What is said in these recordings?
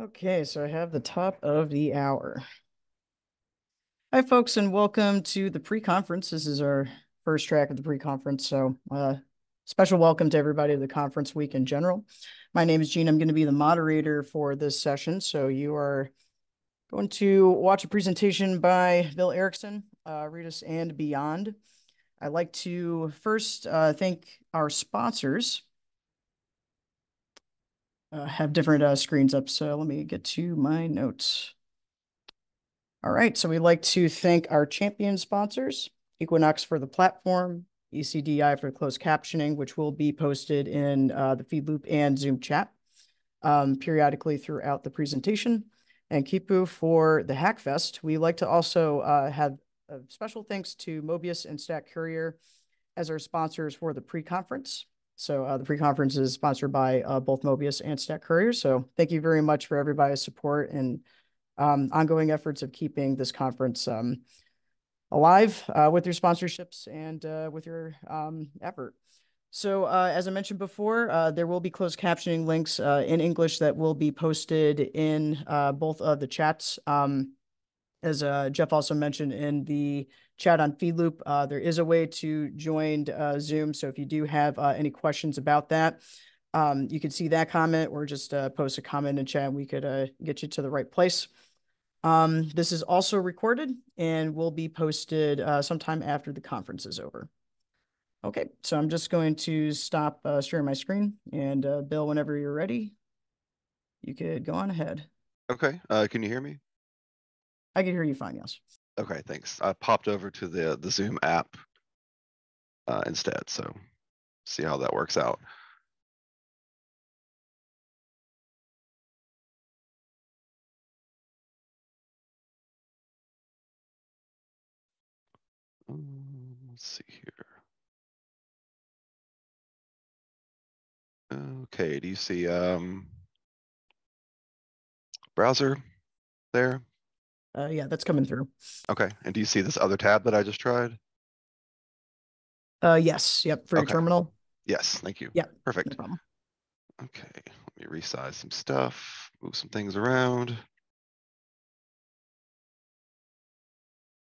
Okay, so I have the top of the hour. Hi, folks, and welcome to the pre-conference. This is our first track of the pre-conference, so special welcome to everybody to the conference week in general. My name is Gene. I'm going to be the moderator for this session, so you are going to watch a presentation by Bill Erickson, Redis and Beyond. I'd like to first thank our sponsors. Have different screens up, so let me get to my notes. All right, so we'd like to thank our champion sponsors, Equinox for the platform, ECDI for closed captioning, which will be posted in the Feedloop and Zoom chat periodically throughout the presentation, and Kipu for the Hackfest. We like to also have a special thanks to Mobius and Stack Courier as our sponsors for the pre-conference. So the pre-conference is sponsored by both Mobius and Stack Courier. So thank you very much for everybody's support and ongoing efforts of keeping this conference alive with your sponsorships and with your effort. So as I mentioned before, there will be closed captioning links in English that will be posted in both of the chats. As Jeff also mentioned in the chat on Feedloop, there is a way to join Zoom. So if you do have any questions about that, you can see that comment or just post a comment in chat. We could get you to the right place. This is also recorded and will be posted sometime after the conference is over. Okay, so I'm just going to stop sharing my screen. And Bill, whenever you're ready, you could go on ahead. Okay, can you hear me? I can hear you fine, yes. Okay, thanks. I popped over to the Zoom app instead, so see how that works out. Let's see here. Okay, do you see browser there? Yeah, that's coming through. Okay, and do you see this other tab that I just tried? Yes, yep, for your terminal. Yes, thank you. Yeah, perfect. No okay, let me resize some stuff, move some things around.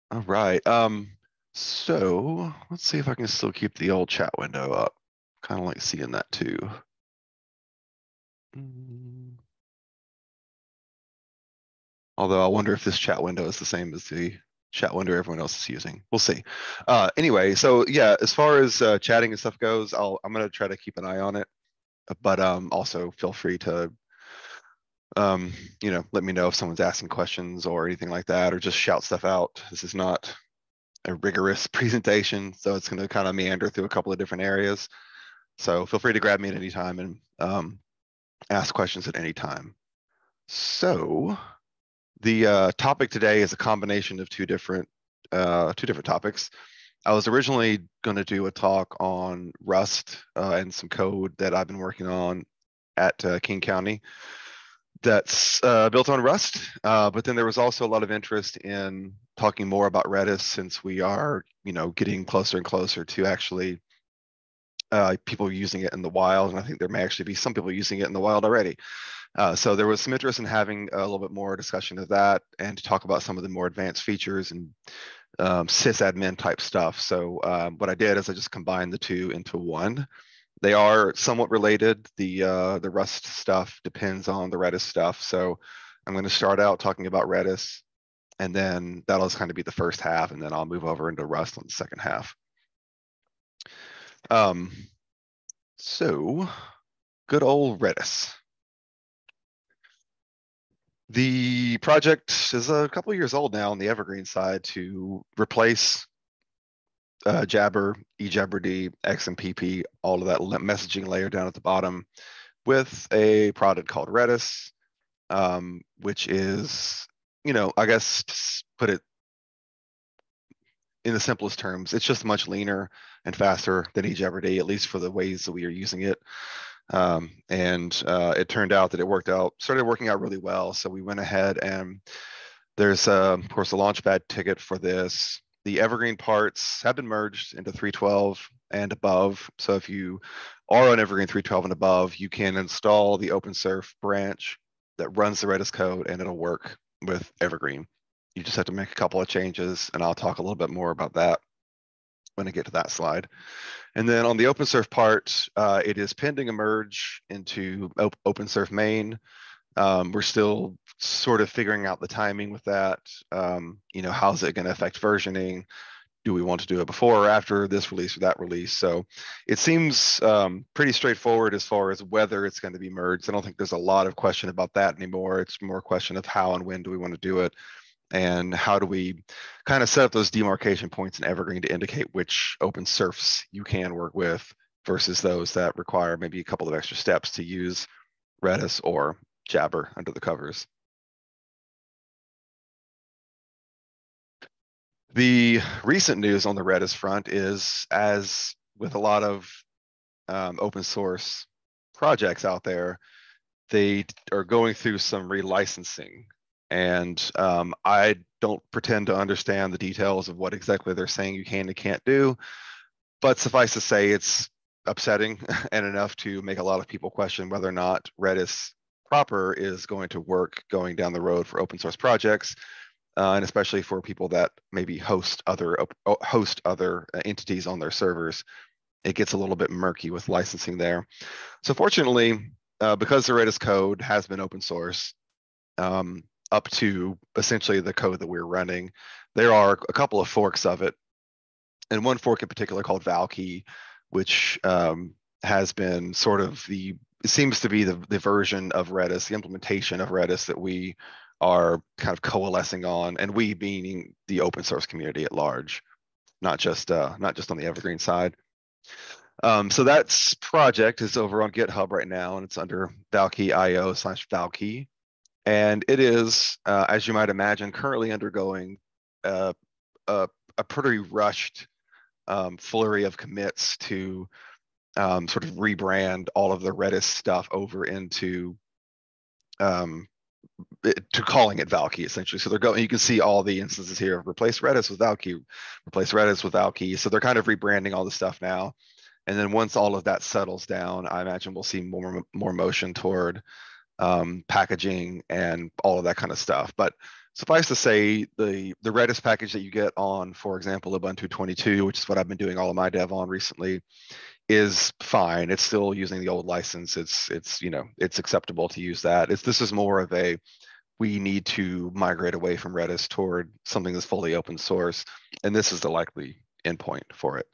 All right, so let's see if I can still keep the old chat window up. Kind of like seeing that too. Although I wonder if this chat window is the same as the chat window everyone else is using. We'll see. Anyway, so yeah, as far as chatting and stuff goes, I'm going to try to keep an eye on it. But also feel free to, you know, let me know if someone's asking questions or anything like that, or just shout stuff out. This is not a rigorous presentation, so it's going to kind of meander through a couple of different areas. So feel free to grab me at any time and ask questions at any time. So the topic today is a combination of two different topics. I was originally going to do a talk on Rust and some code that I've been working on at King County that's built on Rust. But then there was also a lot of interest in talking more about Redis since we are, you know, getting closer and closer to actually people using it in the wild. And I think there may actually be some people using it in the wild already. So there was some interest in having a little bit more discussion of that and to talk about some of the more advanced features and sysadmin type stuff. So what I did is I just combined the two into one. They are somewhat related. The Rust stuff depends on the Redis stuff. So I'm going to start out talking about Redis, and then that'll kind of be the first half, and then I'll move over into Rust on the second half. So good old Redis. The project is a couple years old now on the Evergreen side to replace Jabber, ejabberd, XMPP, all of that messaging layer down at the bottom with a product called Redis, which is, you know, I guess to put it in the simplest terms, it's just much leaner and faster than ejabberd, at least for the ways that we are using it. It turned out that it started working out really well. So we went ahead and there's, of course, a Launchpad ticket for this. The Evergreen parts have been merged into 3.12 and above. So if you are on Evergreen 3.12 and above, you can install the OpenSurf branch that runs the Redis code and it'll work with Evergreen. You just have to make a couple of changes, and I'll talk a little bit more about that when I get to that slide. And then on the OpenSurf part, it is pending a merge into OpenSurf main. We're still sort of figuring out the timing with that. You know, how's it going to affect versioning? Do we want to do it before or after this release or that release? So it seems pretty straightforward as far as whether it's going to be merged. I don't think there's a lot of question about that anymore. It's more a question of how and when do we want to do it, and how do we kind of set up those demarcation points in Evergreen to indicate which OpenSurfs you can work with versus those that require maybe a couple of extra steps to use Redis or Jabber under the covers. The recent news on the Redis front is, as with a lot of open source projects out there, they are going through some relicensing. And I don't pretend to understand the details of what exactly they're saying you can and can't do, but suffice to say it's upsetting and enough to make a lot of people question whether or not Redis proper is going to work going down the road for open source projects, and especially for people that maybe host other entities on their servers. It gets a little bit murky with licensing there. So fortunately, because the Redis code has been open source up to essentially the code that we're running, there are a couple of forks of it, and one fork in particular called Valkey, which has been sort of the, it seems to be the version of Redis, the implementation of Redis that we are kind of coalescing on, and we meaning the open source community at large, not just on the Evergreen side. So that project is over on GitHub right now, and it's under valkey.io/valkey. And it is, as you might imagine, currently undergoing a pretty rushed flurry of commits to sort of rebrand all of the Redis stuff over into to calling it Valkey, essentially. So they're going, you can see all the instances here of replace Redis with Valkey, replace Redis with Valkey. So they're kind of rebranding all the stuff now. And then once all of that settles down, I imagine we'll see more motion toward packaging and all of that kind of stuff. But suffice to say, the Redis package that you get on, for example, Ubuntu 22, which is what I've been doing all of my dev on recently, is fine. It's still using the old license. It's you know, it's acceptable to use that. This is more of a, we need to migrate away from Redis toward something that's fully open source, and this is the likely endpoint for it.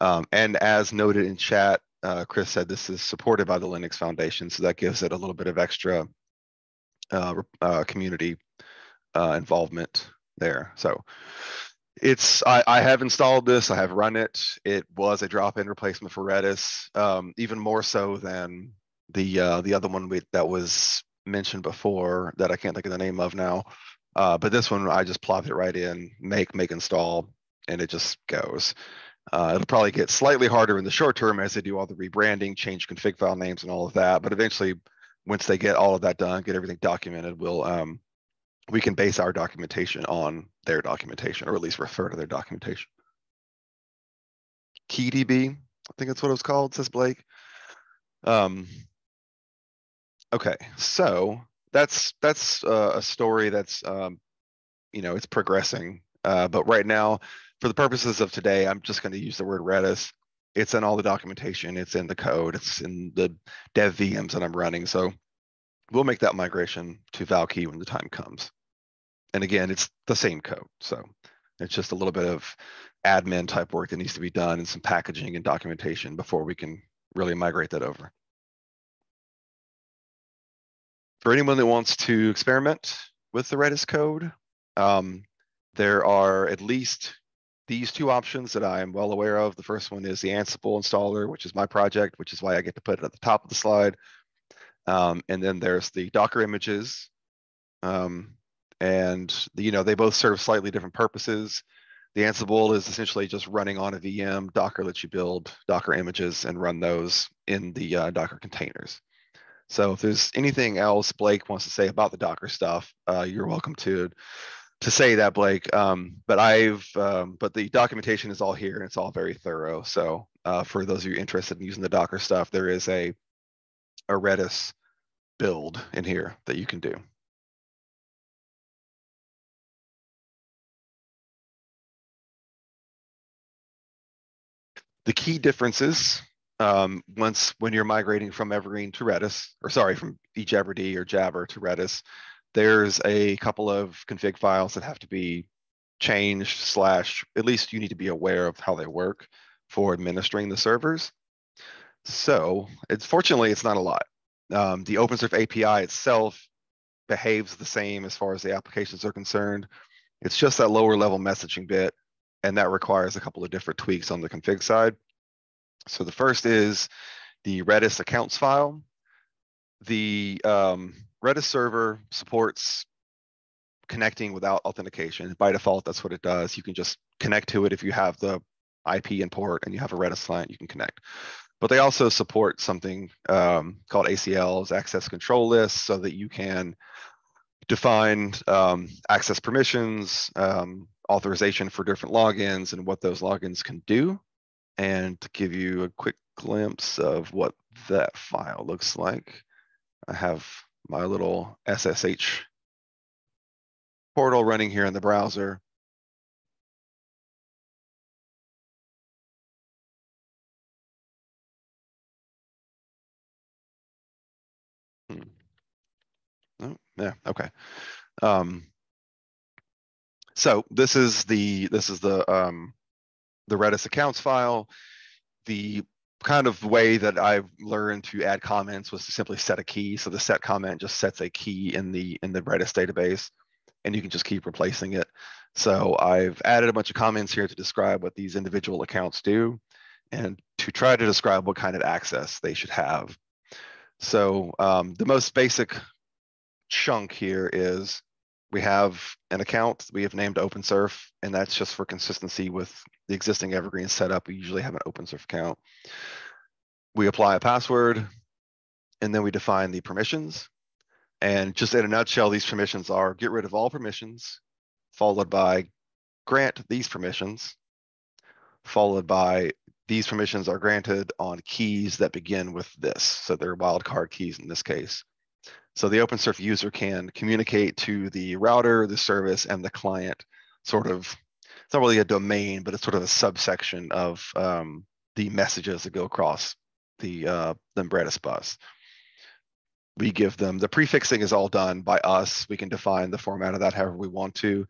And as noted in chat, Chris said this is supported by the Linux Foundation, so that gives it a little bit of extra community involvement there. So it's, I have installed this, I have run it. It was a drop-in replacement for Redis, even more so than the other one that was mentioned before that I can't think of the name of now. But this one, I just plopped it right in, make install, and it just goes. It'll probably get slightly harder in the short term as they do all the rebranding, change config file names and all of that. But eventually, once they get all of that done, get everything documented, we can base our documentation on their documentation, or at least refer to their documentation. KeyDB, I think that's what it was called, says Blake. Okay, so that's a story that's, you know, it's progressing. But right now, for the purposes of today, I'm just going to use the word Redis. It's in all the documentation, it's in the code, it's in the dev VMs that I'm running. So we'll make that migration to Valkey when the time comes. And again, it's the same code. So it's just a little bit of admin type work that needs to be done and some packaging and documentation before we can really migrate that over. For anyone that wants to experiment with the Redis code, there are at least these two options that I am well aware of. The first one is the Ansible installer, which is my project, which is why I get to put it at the top of the slide. And then there's the Docker images, and you know, they both serve slightly different purposes. The Ansible is essentially just running on a VM. Docker lets you build Docker images and run those in the Docker containers. So if there's anything else Blake wants to say about the Docker stuff, you're welcome to say that, Blake. But the documentation is all here, and it's all very thorough. So for those of you interested in using the Docker stuff, there is a Redis build in here that you can do. The key differences when you're migrating from Evergreen to Redis, or sorry, from ejabberd or Jabber to Redis, there's a couple of config files that have to be changed slash, at least you need to be aware of how they work for administering the servers. So it's fortunately, it's not a lot. The OpenSurf API itself behaves the same as far as the applications are concerned. It's just that lower level messaging bit. And that requires a couple of different tweaks on the config side. So the first is the Redis accounts file. The Redis server supports connecting without authentication. By default, that's what it does. You can just connect to it if you have the IP and port and you have a Redis client, you can connect. But they also support something called ACLs, access control lists, so that you can define access permissions, authorization for different logins and what those logins can do. And to give you a quick glimpse of what that file looks like, I have my little SSH portal running here in the browser. Oh, yeah, okay. So this is the Redis accounts file. The kind of way that I've learned to add comments was to simply set a key. So the set comment just sets a key in the Redis database, and you can just keep replacing it. So I've added a bunch of comments here to describe what these individual accounts do, and to try to describe what kind of access they should have. So the most basic chunk here is, we have an account we have named OpenSurf, and that's just for consistency with the existing Evergreen setup. We usually have an OpenSurf account. We apply a password, and then we define the permissions. And just in a nutshell, these permissions are get rid of all permissions, followed by grant these permissions, followed by these permissions are granted on keys that begin with this. So they're wildcard keys in this case. So the OpenSurf user can communicate to the router, the service, and the client, sort of, it's not really a domain, but it's sort of a subsection of the messages that go across the Redis bus. We give them, the prefixing is all done by us. We can define the format of that however we want to,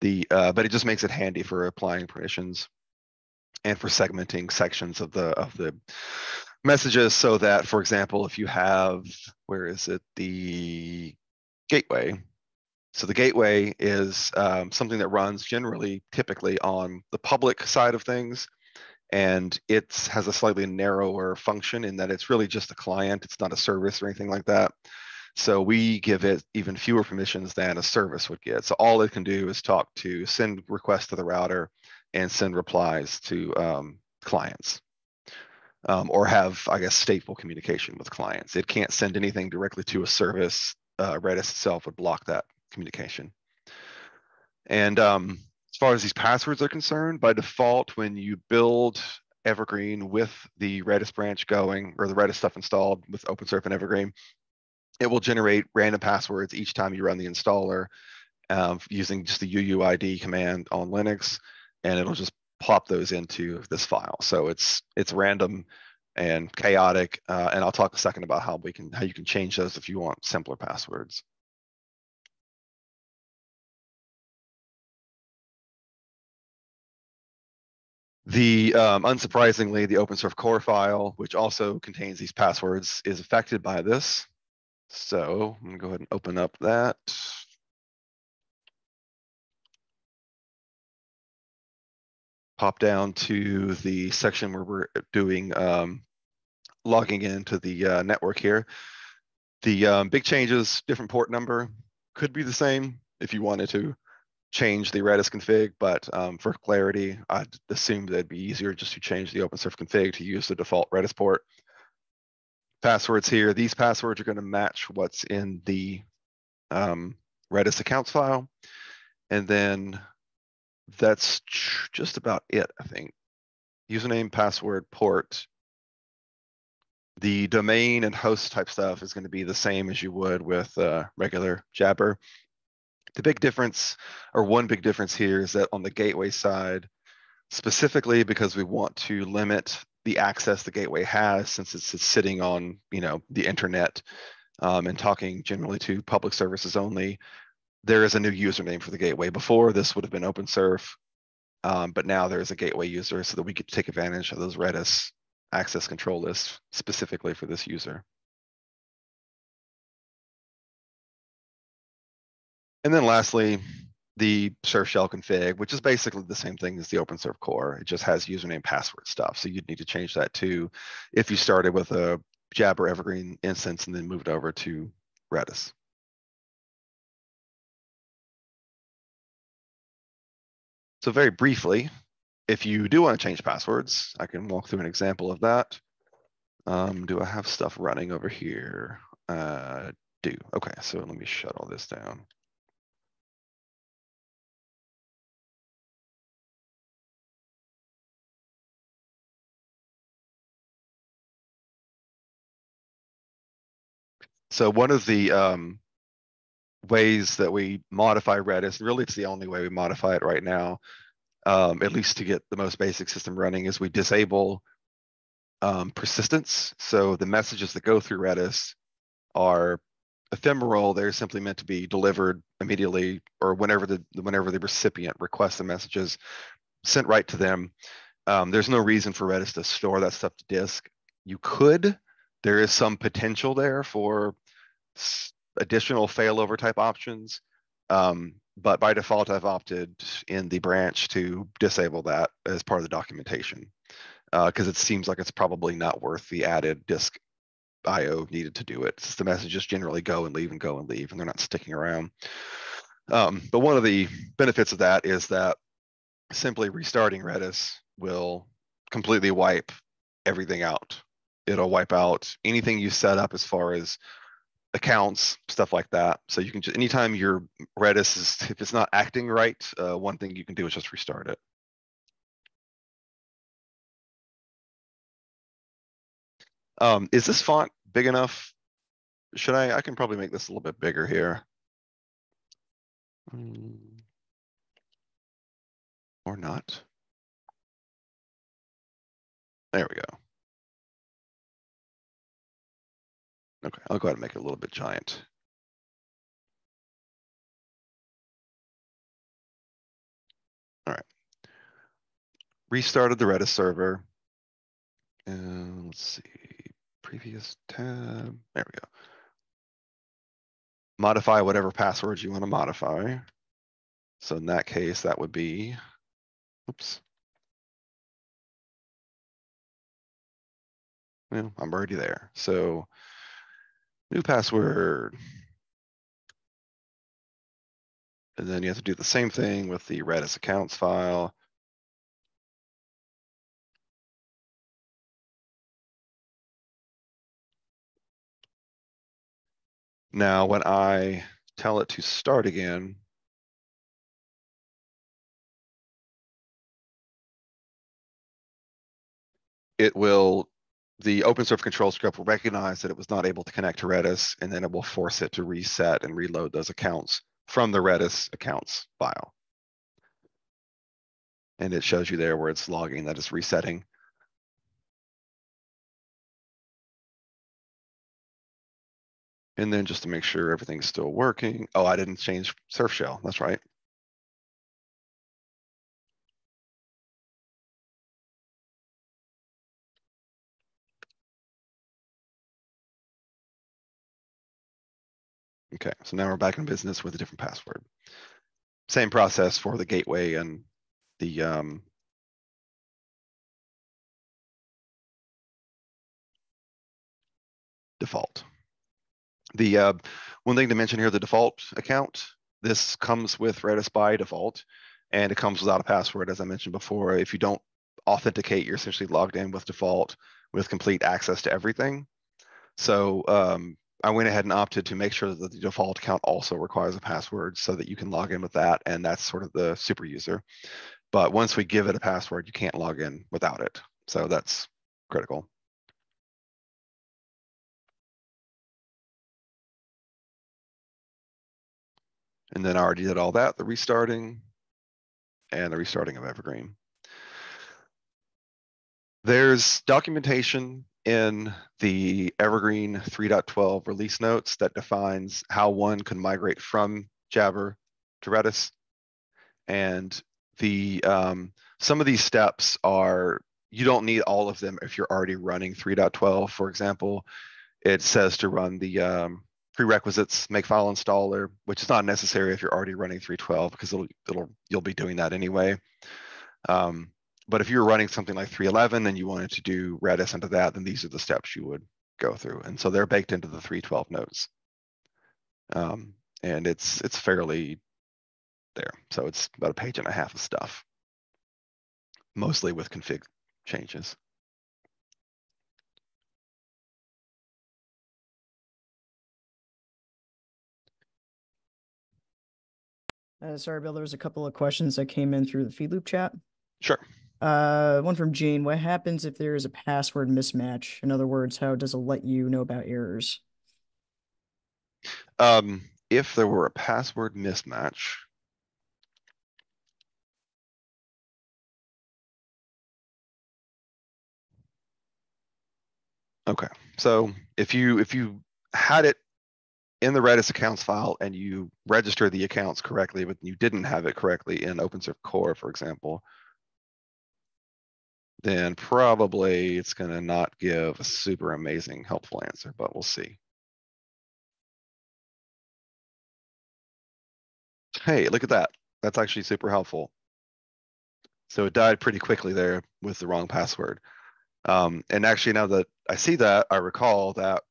but it just makes it handy for applying permissions and for segmenting sections of the messages, so that, for example, if you have, where is it, the gateway. So the gateway is something that runs generally, typically on the public side of things, and it has a slightly narrower function in that it's really just a client. It's not a service or anything like that. So we give it even fewer permissions than a service would get. So all it can do is talk to, send requests to the router, and send replies to clients. Or have, I guess, stateful communication with clients. It can't send anything directly to a service. Redis itself would block that communication. And as far as these passwords are concerned, by default, when you build Evergreen with the Redis branch going, or the Redis stuff installed with OpenSurf and Evergreen, it will generate random passwords each time you run the installer using just the UUID command on Linux, and it'll just plop those into this file. So it's random and chaotic, and I'll talk a second about how you can change those if you want simpler passwords. Unsurprisingly, the OpenSurf core file, which also contains these passwords, is affected by this. So I'm gonna go ahead and open up that. Pop down to the section where we're doing logging into the network here. The big changes, different port number, could be the same if you wanted to change the Redis config, but for clarity, I'd assume that it'd be easier just to change the OpenSurf config to use the default Redis port. Passwords here, these passwords are gonna match what's in the Redis accounts file. And then that's just about it, I think. Username, password, port. The domain and host type stuff is going to be the same as you would with regular Jabber. The big difference, or one big difference here, is that on the gateway side, specifically because we want to limit the access the gateway has, since it's sitting on, you know, the internet and talking generally to public services only, there is a new username for the gateway. Before, this would have been OpenSurf, but now there is a gateway user so that we could take advantage of those Redis access control lists specifically for this user. And then lastly, the Surf shell config, which is basically the same thing as the OpenSurf core. It just has username, password stuff. So you'd need to change that too if you started with a Jabber Evergreen instance and then moved over to Redis. So very briefly, if you do want to change passwords, I can walk through an example of that. Do I have stuff running over here? Do. Okay, so let me shut all this down. So one of the ways that we modify Redis, really it's the only way we modify it right now, at least to get the most basic system running, is we disable persistence. So the messages that go through Redis are ephemeral. They're simply meant to be delivered immediately or whenever the recipient requests the messages, sent right to them. There's no reason for Redis to store that stuff to disk. You could. There is some potential there for additional failover type options, but by default, I've opted in the branch to disable that as part of the documentation because it seems like it's probably not worth the added disk IO needed to do it. It's the messages generally go and leave and go and leave, and they're not sticking around. But one of the benefits of that is that simply restarting Redis will completely wipe everything out. It'll wipe out anything you set up as far as accounts, stuff like that. So you can just, anytime your Redis is, if it's not acting right, one thing you can do is just restart it. Is this font big enough? Should I can probably make this a little bit bigger here. Or not. There we go. Okay, I'll go ahead and make it a little bit giant. All right. Restarted the Redis server. And let's see, previous tab. There we go. Modify whatever passwords you want to modify. So in that case, that would be, oops. Well, I'm already there. So new password. And then you have to do the same thing with the Redis accounts file. Now, when I tell it to start again, it will, the OpenSurf control script will recognize that it was not able to connect to Redis, and then it will force it to reset and reload those accounts from the Redis accounts file. And it shows you there where it's logging that it's resetting. And then just to make sure everything's still working. Oh, I didn't change Surf shell. That's right. Okay, so now we're back in business with a different password. Same process for the gateway and the default. The one thing to mention here, the default account, this comes with Redis by default, and it comes without a password, as I mentioned before. If you don't authenticate, you're essentially logged in with default with complete access to everything. So I went ahead and opted to make sure that the default account also requires a password so that you can log in with that, and that's sort of the super user. But once we give it a password, you can't log in without it. So that's critical. And then I already did all that, the restarting and the restarting of Evergreen. There's documentation in the Evergreen 3.12 release notes that defines how one can migrate from Jabber to Redis. And the some of these steps are, you don't need all of them if you're already running 3.12. For example, it says to run the prerequisites, make file installer, which is not necessary if you're already running 3.12 because you'll be doing that anyway. But if you're running something like 3.11 and you wanted to do Redis into that, then these are the steps you would go through. And so they're baked into the 3.12 notes. And it's fairly there. So it's about a page and a half of stuff, mostly with config changes. Sorry, Bill, there was a couple of questions that came in through the Feedloop chat. Sure. One from Gene. What happens if there is a password mismatch? In other words, how does it let you know about errors? If there were a password mismatch, okay. So if you had it in the Redis accounts file and you register the accounts correctly, but you didn't have it correctly in OpenSurf Core, for example, then probably it's going to not give a super amazing helpful answer, but we'll see. Hey, look at that. That's actually super helpful. So it died pretty quickly there with the wrong password. And actually, now that I see that, I recall that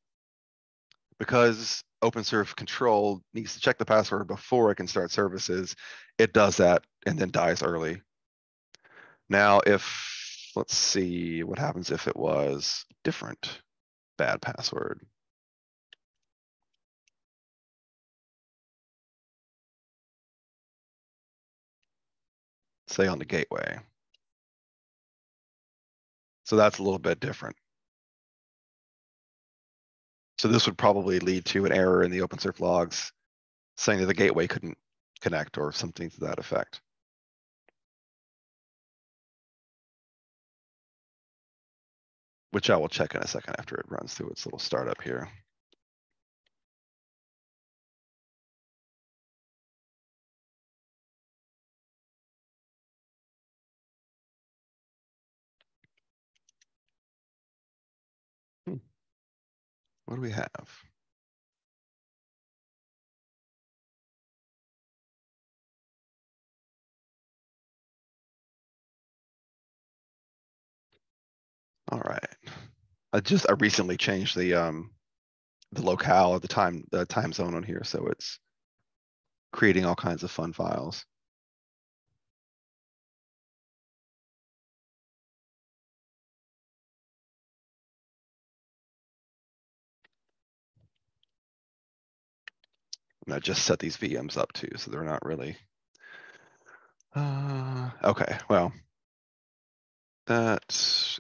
because OpenSurf control needs to check the password before it can start services, it does that and then dies early. Now, let's see what happens if it was different bad password. Say on the gateway. So that's a little bit different. So this would probably lead to an error in the OpenSurf logs saying that the gateway couldn't connect or something to that effect. Which I will check in a second after it runs through its little startup here. What do we have? All right. I recently changed the locale or the time zone on here, so it's creating all kinds of fun files. And I just set these VMs up too, so they're not really. Okay, well. That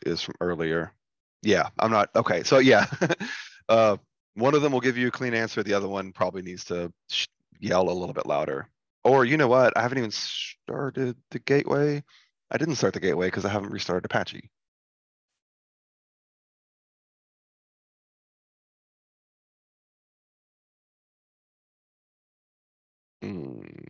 is from earlier. Yeah, I'm not, okay, so yeah. One of them will give you a clean answer. The other one probably needs to yell a little bit louder. Or you know what? I haven't even started the gateway. I didn't start the gateway because I haven't restarted Apache. Okay,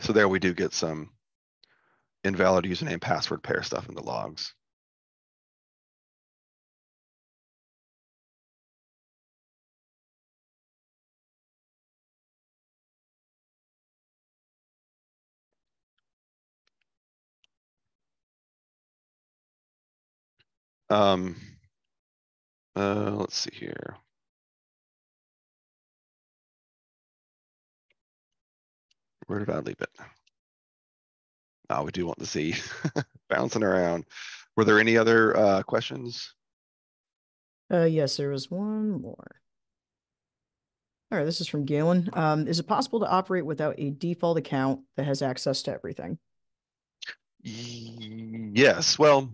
so there we do get some invalid username password pair stuff in the logs. Let's see here. Where did I leave it? Oh, we do want the Z bouncing around. Were there any other questions? Yes, there was one more. All right, this is from Galen. Is it possible to operate without a default account that has access to everything? Yes, well,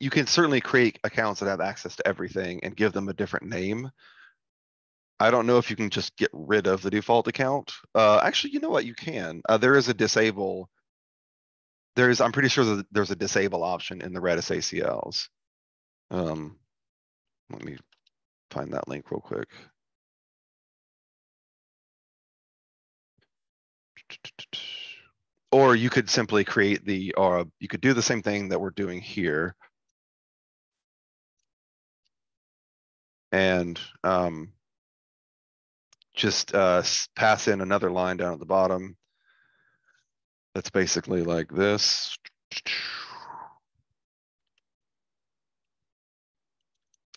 you can certainly create accounts that have access to everything and give them a different name. I don't know if you can just get rid of the default account. Actually, you know what, you can. There is a disable. I'm pretty sure that there's a disable option in the Redis ACLs. Let me find that link real quick. Or you could simply create the, or you could do the same thing that we're doing here. And just pass in another line down at the bottom. That's basically like this.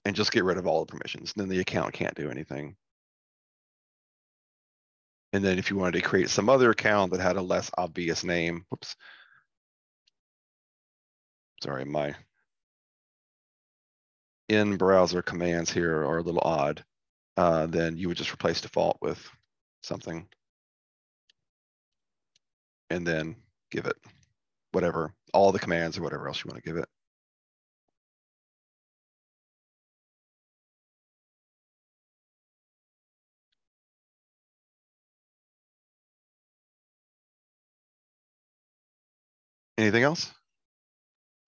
And just get rid of all the permissions. Then the account can't do anything. And then if you wanted to create some other account that had a less obvious name, whoops. Sorry, my in-browser commands here are a little odd. Then you would just replace default with something and then give it whatever, all the commands or whatever else you want to give it. Anything else?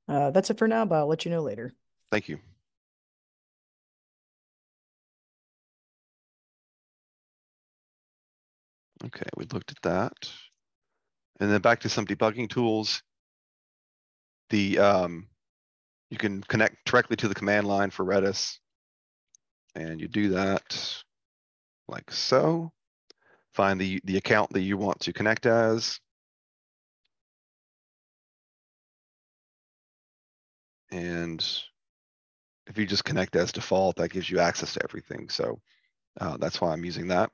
That's it for now, but I'll let you know later. Thank you. Okay, we looked at that. And then back to some debugging tools. You can connect directly to the command line for Redis. And you do that like so. Find the account that you want to connect as. And if you just connect as default, that gives you access to everything. So that's why I'm using that.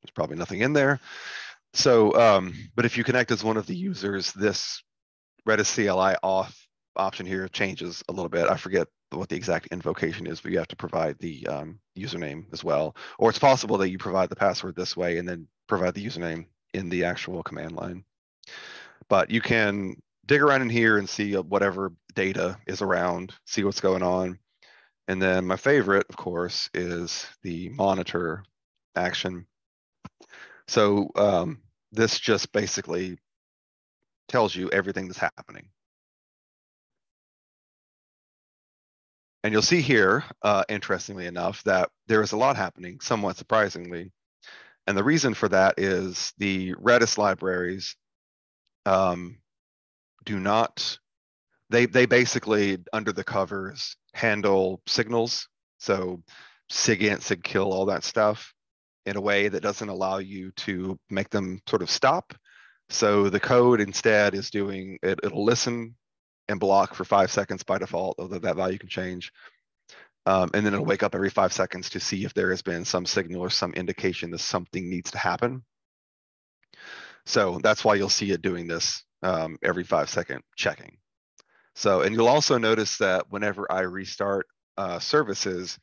There's probably nothing in there. So, but if you connect as one of the users, this Redis CLI auth option here changes a little bit. I forget what the exact invocation is, but you have to provide the username as well. Or it's possible that you provide the password this way and then provide the username in the actual command line. But you can dig around in here and see whatever data is around, see what's going on. And then my favorite, of course, is the monitor action. So this just basically tells you everything that's happening. And you'll see here, interestingly enough, that there is a lot happening, somewhat surprisingly. And the reason for that is the Redis libraries do not, they basically, under the covers, handle signals. So sigint, sigkill, all that stuff in a way that doesn't allow you to make them sort of stop. So the code instead is doing, it'll listen and block for 5 seconds by default, although that value can change. And then it'll wake up every 5 seconds to see if there has been some signal or some indication that something needs to happen. So that's why you'll see it doing this every 5 second checking. So, and you'll also notice that whenever I restart services,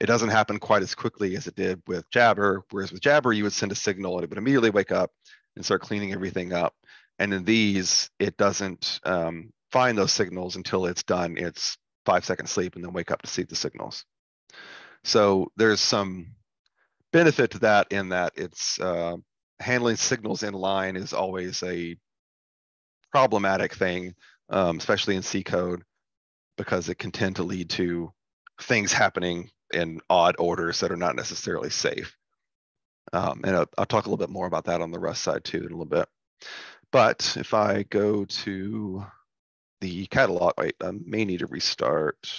it doesn't happen quite as quickly as it did with Jabber, whereas with Jabber, you would send a signal and it would immediately wake up and start cleaning everything up. And in these, it doesn't find those signals until it's done its 5 second sleep and then wake up to see the signals. So there's some benefit to that in that it's handling signals in line is always a problematic thing. Especially in C code, because it can tend to lead to things happening in odd orders that are not necessarily safe. And I'll talk a little bit more about that on the Rust side too in a little bit. But if I go to the catalog, I may need to restart.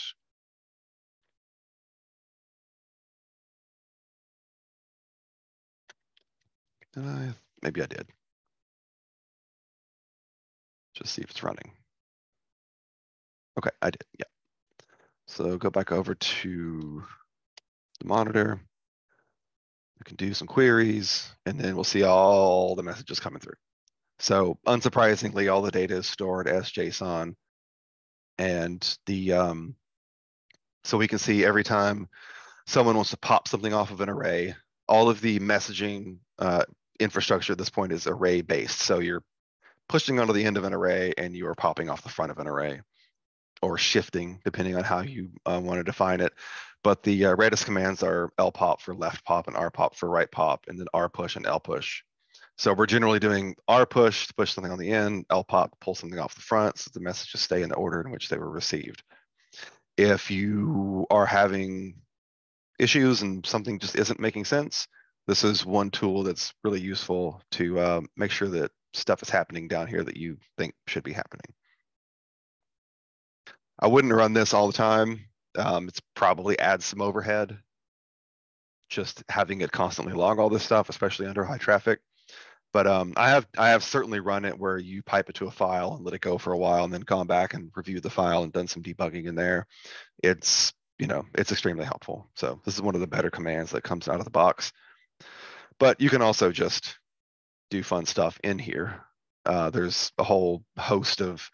Maybe I did. Just see if it's running. Okay, I did, yeah. So go back over to the monitor. We can do some queries and then we'll see all the messages coming through. So unsurprisingly, all the data is stored as JSON. And so we can see every time someone wants to pop something off of an array. All of the messaging infrastructure at this point is array based. So you're pushing onto the end of an array and you are popping off the front of an array, or shifting, depending on how you want to define it. But the Redis commands are lpop for left pop and rpop for right pop, and then rpush and lpush. So we're generally doing rpush to push something on the end, lpop to pull something off the front, so the messages stay in the order in which they were received. If you are having issues and something just isn't making sense, this is one tool that's really useful to make sure that stuff is happening down here that you think should be happening. I wouldn't run this all the time. It's probably adds some overhead, just having it constantly log all this stuff, especially under high traffic. But I have certainly run it where you pipe it to a file and let it go for a while, and then gone back and reviewed the file and done some debugging in there. It's, you know, it's extremely helpful. So this is one of the better commands that comes out of the box. But you can also just do fun stuff in here. There's a whole host of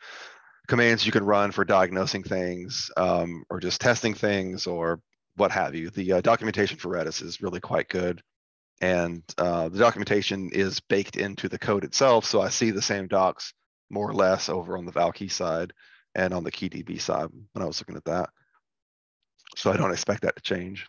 commands you can run for diagnosing things, or just testing things, or what have you. The documentation for Redis is really quite good, and the documentation is baked into the code itself. So I see the same docs more or less over on the Valkey side and on the KeyDB side when I was looking at that. So I don't expect that to change.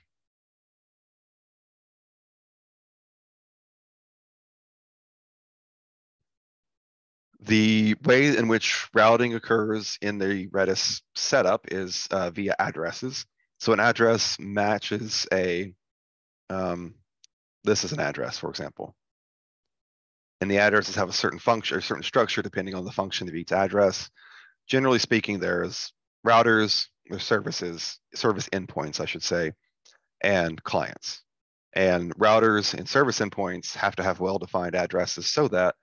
The way in which routing occurs in the Redis setup is via addresses. So an address matches a, this is an address, for example. And the addresses have a certain function or certain structure depending on the function of each address. Generally speaking, there's routers, there's services, service endpoints, I should say, and clients. And routers and service endpoints have to have well-defined addresses so that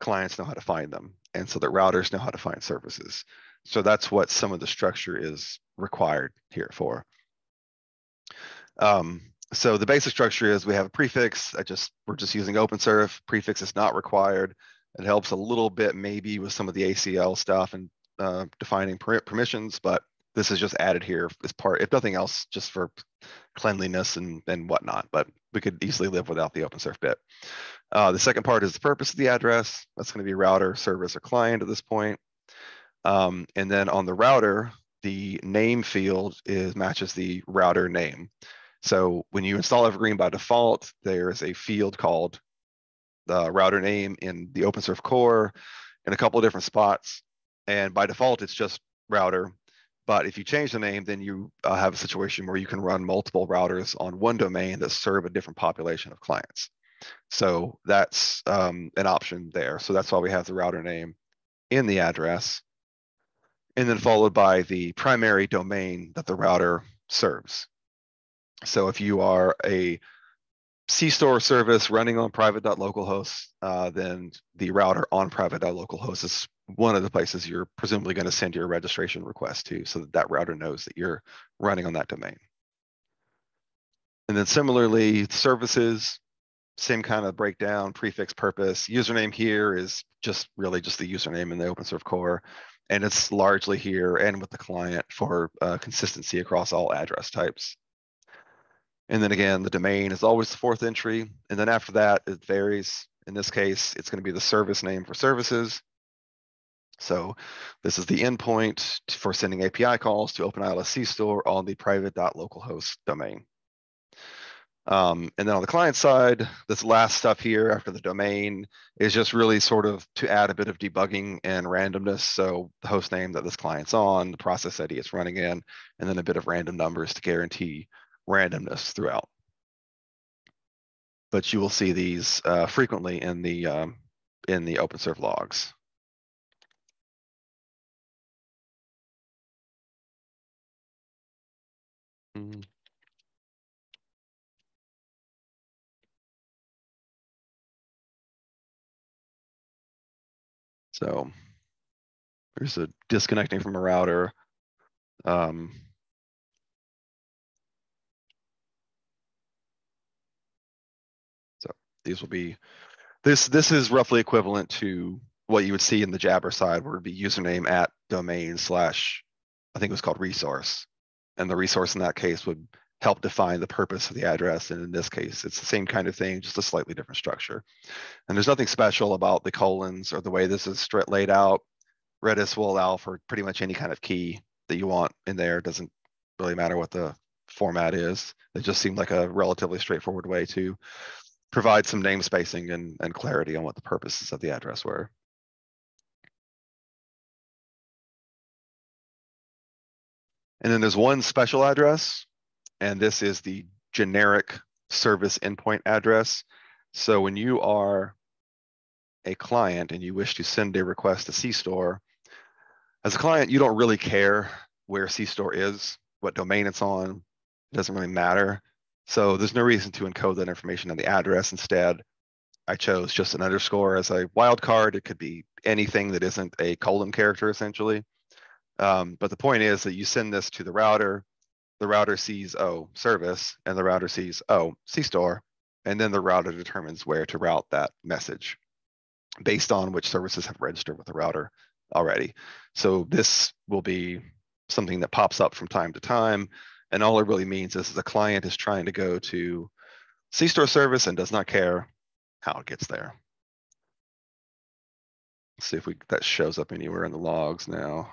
clients know how to find them, and so that routers know how to find services. So that's what some of the structure is required here for. So the basic structure is we have a prefix. We're just using OpenSurf. Prefix is not required. It helps a little bit maybe with some of the ACL stuff and defining permissions, but this is just added here as part, if nothing else, just for cleanliness and whatnot, but we could easily live without the OpenSurf bit. The second part is the purpose of the address. That's going to be router, service, or client at this point. And then on the router, the name field matches the router name. So when you install Evergreen by default, there is a field called the router name in the OpenSurf core in a couple of different spots. And by default, it's just router. But if you change the name, then you have a situation where you can run multiple routers on one domain that serve a different population of clients. So that's an option there. So that's why we have the router name in the address, and then followed by the primary domain that the router serves. So if you are a C-Store service running on private.localhost, then the router on private.localhost is one of the places you're presumably going to send your registration request to, so that that router knows that you're running on that domain. And then similarly, services, same kind of breakdown, prefix, purpose. Username here is just really just the username in the OpenSurf core, and it's largely here and with the client for consistency across all address types. And then again, the domain is always the fourth entry, and then after that, it varies. In this case, it's going to be the service name for services. So this is the endpoint for sending API calls to OpenILS C-Store on the private.localhost domain. And then on the client side, this last stuff here after the domain is just really sort of to add a bit of debugging and randomness. So the host name that this client's on, the process ID it's running in, and then a bit of random numbers to guarantee randomness throughout. But you will see these frequently in the OpenSurf logs. So there's a disconnecting from a router. So these will be, this is roughly equivalent to what you would see in the Jabber side, where it would be username at domain slash, I think it was called resource. And the resource in that case would help define the purpose of the address. And in this case, it's the same kind of thing, just a slightly different structure. And there's nothing special about the colons or the way this is laid out. Redis will allow for pretty much any kind of key that you want in there. It doesn't really matter what the format is. It just seemed like a relatively straightforward way to provide some name spacing and clarity on what the purposes of the address were. And then there's one special address, and this is the generic service endpoint address. So when you are a client and you wish to send a request to C-Store, as a client, you don't really care where C-Store is, what domain it's on. It doesn't really matter. So there's no reason to encode that information on the address. Instead, I chose just an underscore as a wildcard. It could be anything that isn't a colon character, essentially. But the point is that you send this to the router sees, oh, service, and the router sees, oh, C-Store, and then the router determines where to route that message based on which services have registered with the router already. So this will be something that pops up from time to time, and all it really means is the client is trying to go to C-Store service and does not care how it gets there. Let's see if that shows up anywhere in the logs now.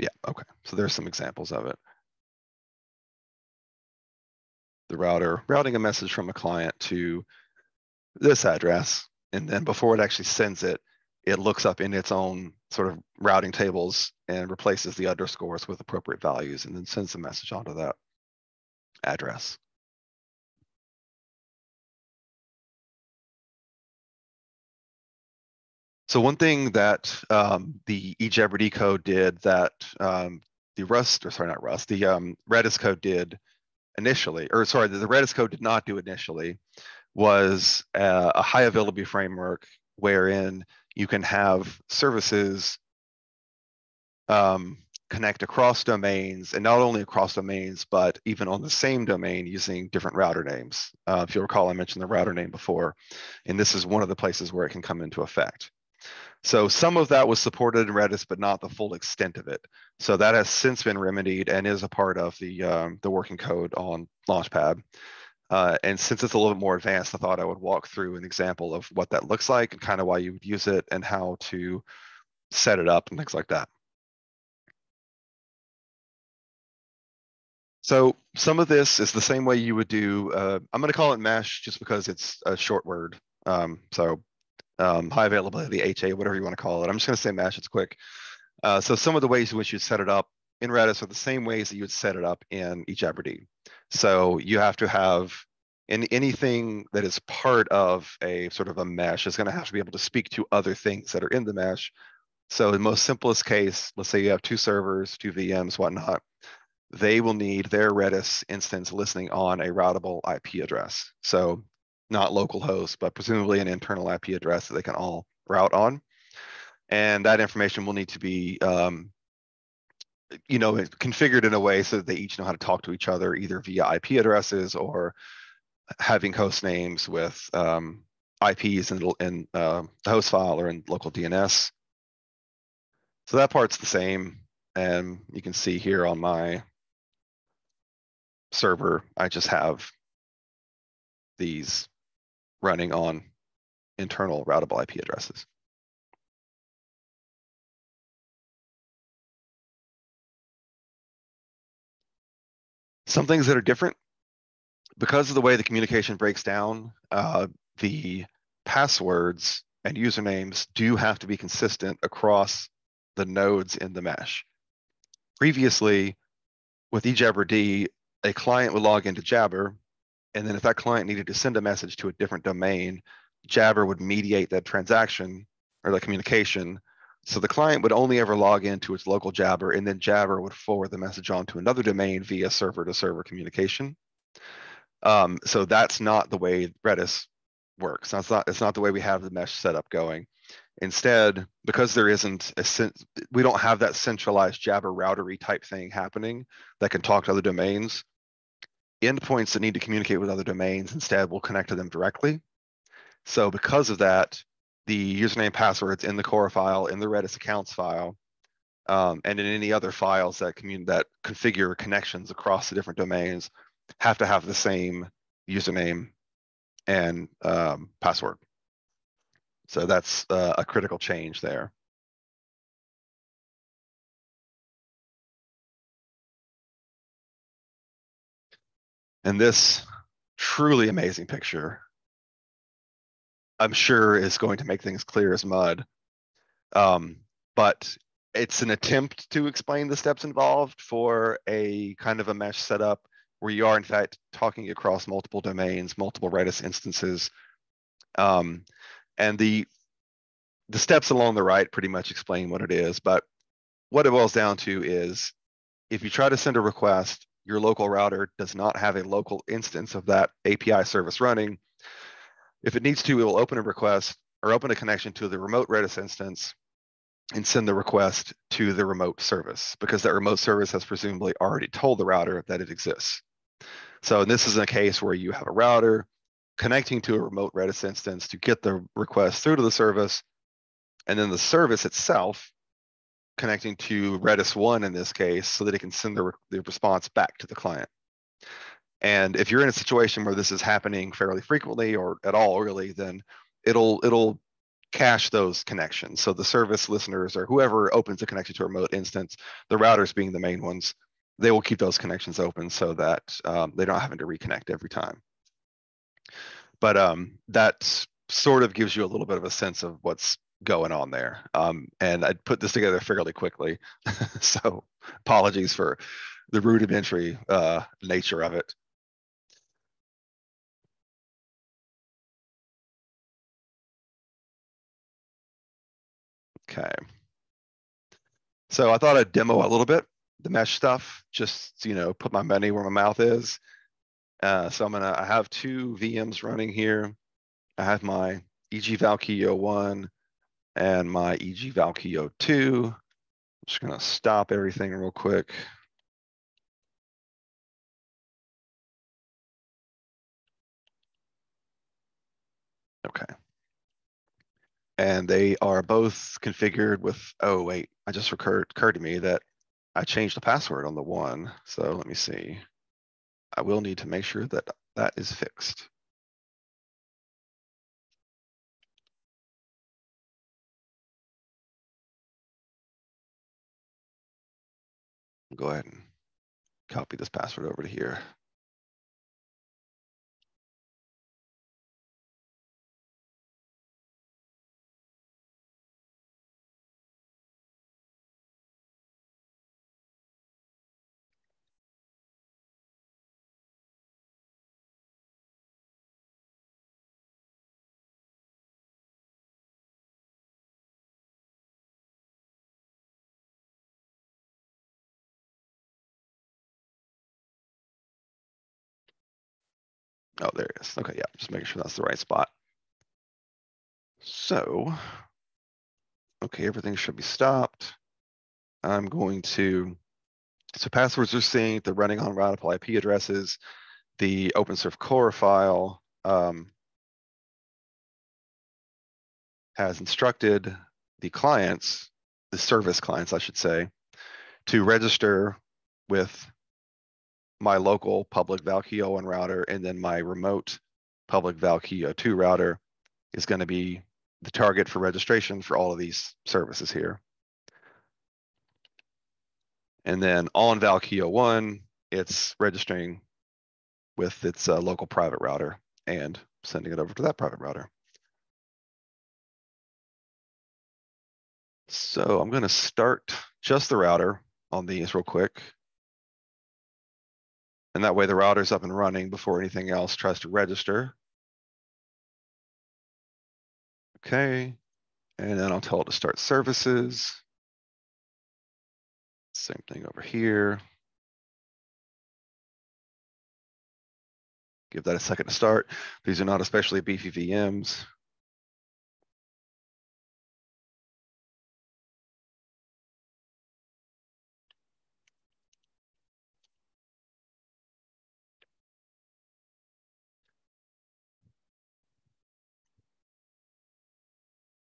Yeah, okay, so there's some examples of it. The router routing a message from a client to this address, and then before it actually sends it, it looks up in its own sort of routing tables and replaces the underscores with appropriate values and then sends the message onto that address. So one thing that the ejabberd code did that Redis code did initially, or sorry, the Redis code did not do initially, was a high availability framework wherein you can have services connect across domains, and not only across domains, but even on the same domain using different router names. If you'll recall, I mentioned the router name before, and this is one of the places where it can come into effect. So some of that was supported in Redis, but not the full extent of it. So that has since been remedied and is a part of the working code on Launchpad. And since it's a little bit more advanced, I thought I would walk through an example of what that looks like and kind of why you would use it and how to set it up and things like that. So some of this is the same way you would do, I'm going to call it MASH just because it's a short word. High availability, HA, whatever you want to call it. I'm just going to say MASH, it's quick. So some of the ways in which you'd set it up in Redis are the same ways that you would set it up in ejabberd. So you have to have, in anything that is part of a sort of a mesh is going to have to be able to speak to other things that are in the mesh. So in the most simplest case, let's say you have two servers, two VMs, whatnot, they will need their Redis instance listening on a routable IP address. So not local host, but presumably an internal IP address that they can all route on. And that information will need to be configured in a way so that they each know how to talk to each other, either via IP addresses or having host names with IPs in the host file or in local DNS. So that part's the same. And you can see here on my server, I just have these running on internal routable IP addresses. Some things that are different, because of the way the communication breaks down, the passwords and usernames do have to be consistent across the nodes in the mesh. Previously, with ejabberd, a client would log into Jabber, and then if that client needed to send a message to a different domain, Jabber would mediate that transaction or that communication. So the client would only ever log into its local Jabber, and then Jabber would forward the message on to another domain via server-to-server communication. So that's not the way Redis works. It's not the way we have the mesh setup going. Instead, because there isn't we don't have that centralized Jabber routery type thing happening that can talk to other domains. Endpoints that need to communicate with other domains instead will connect to them directly. So because of that, the username passwords in the core file, in the Redis accounts file, and in any other files that configure connections across the different domains have to have the same username and password. So that's a critical change there. And this truly amazing picture, I'm sure, is going to make things clear as mud. But it's an attempt to explain the steps involved for a kind of a mesh setup where you are, in fact, talking across multiple domains, multiple Redis instances. And the steps along the right pretty much explain what it is. But what it boils down to is if you try to send a request, your local router does not have a local instance of that API service running. If it needs to, it will open a request or open a connection to the remote Redis instance and send the request to the remote service, because that remote service has presumably already told the router that it exists. So this is a case where you have a router connecting to a remote Redis instance to get the request through to the service, and then the service itself connecting to Redis 1 in this case so that it can send the response back to the client. And if you're in a situation where this is happening fairly frequently or at all really, then it'll cache those connections. So the service listeners or whoever opens a connection to a remote instance, the routers being the main ones, they will keep those connections open so that they don't have to reconnect every time. But that sort of gives you a little bit of a sense of what's going on there. And I put this together fairly quickly. So apologies for the rudimentary nature of it. Okay. So I thought I'd demo a little bit the mesh stuff, just, you know, put my money where my mouth is. So I have two VMs running here. I have my ejabberd 1 and my ejabberd 2. I'm just gonna stop everything real quick. Okay. And they are both configured with, oh wait, I just occurred to me that I changed the password on the one. So let me see. I will need to make sure that that is fixed. Go ahead and copy this password over to here. Oh, there it is. Okay, yeah, just making sure that's the right spot. So, okay, everything should be stopped. I'm going to, so passwords are synced, they're running on routable IP addresses, the OpenSurf core file has instructed the clients, the service clients, I should say, to register with my local public Valkey 1 router, and then my remote public Valkey 2 router is going to be the target for registration for all of these services here. And then on Valkey 1, it's registering with its local private router and sending it over to that private router. So I'm going to start just the router on these real quick. And that way the router's up and running before anything else tries to register. Okay, and then I'll tell it to start services. Same thing over here. Give that a second to start. These are not especially beefy VMs.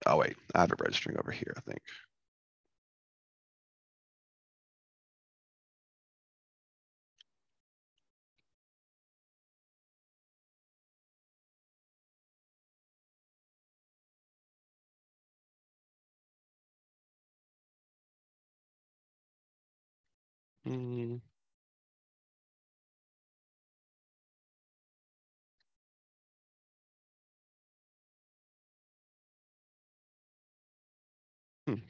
Oh wait, I have it registering over here, I think. Did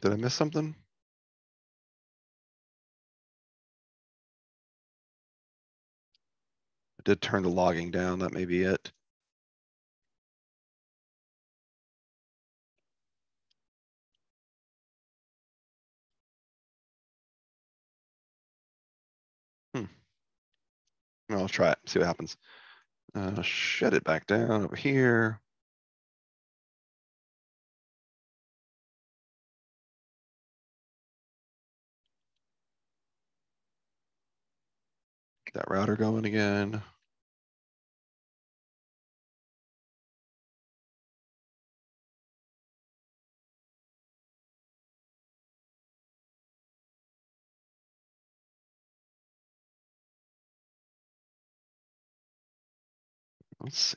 I miss something? I did turn the logging down. That may be it. I'll try it, see what happens. Shut it back down over here. Get that router going again. Let's see.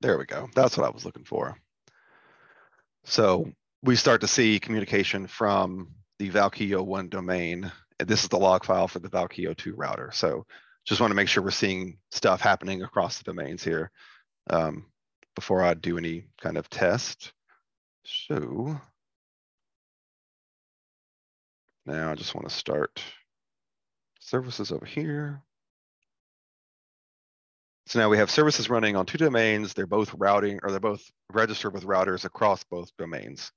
There we go. That's what I was looking for. So we start to see communication from the Valkey 01 domain. This is the log file for the Valkey 02 router. So just want to make sure we're seeing stuff happening across the domains here before I do any kind of test. So now I just want to start services over here. So now we have services running on two domains. They're both routing, or they're both registered with routers across both domains.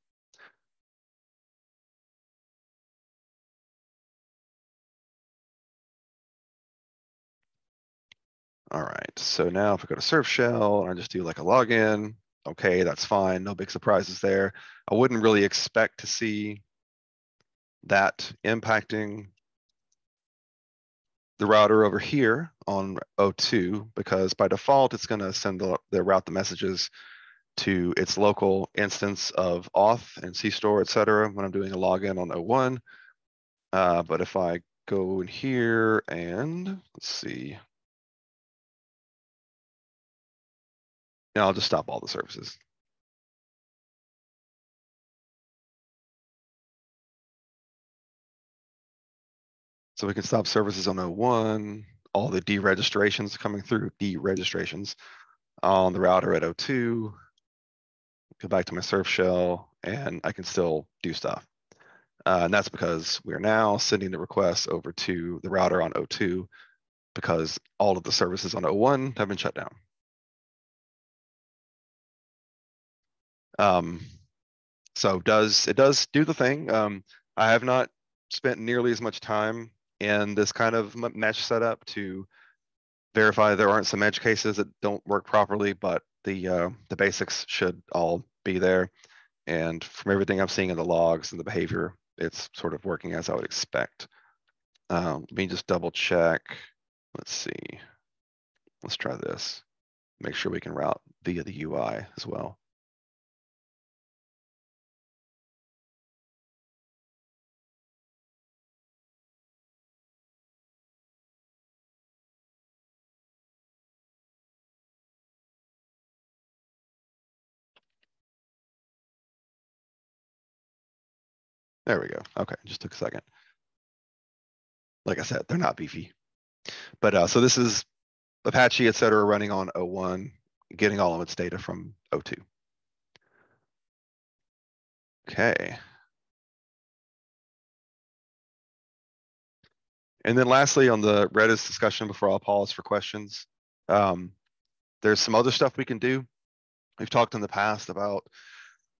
All right, so now if I go to Surf Shell and I just do like a login, okay, that's fine, no big surprises there. I wouldn't really expect to see that impacting the router over here on 02, because by default, it's gonna send the route the messages to its local instance of auth and C-Store, et cetera, when I'm doing a login on 01. But if I go in here and, let's see, now I'll just stop all the services. So we can stop services on 01, all the deregistrations coming through, deregistrations on the router at 02, go back to my surf shell, and I can still do stuff. And that's because we're now sending the requests over to the router on 02 because all of the services on 01 have been shut down. So it does do the thing. I have not spent nearly as much time in this kind of mesh setup to verify there aren't some edge cases that don't work properly, but the basics should all be there. And from everything I'm seeing in the logs and the behavior, it's sort of working as I would expect. Let me just double check. Let's see. Let's try this. Make sure we can route via the UI as well. There we go. Okay, just took a second. Like I said, they're not beefy. But so this is Apache, et cetera, running on 01, getting all of its data from 02. Okay. And then lastly, on the Redis discussion, before I'll pause for questions, there's some other stuff we can do. We've talked in the past about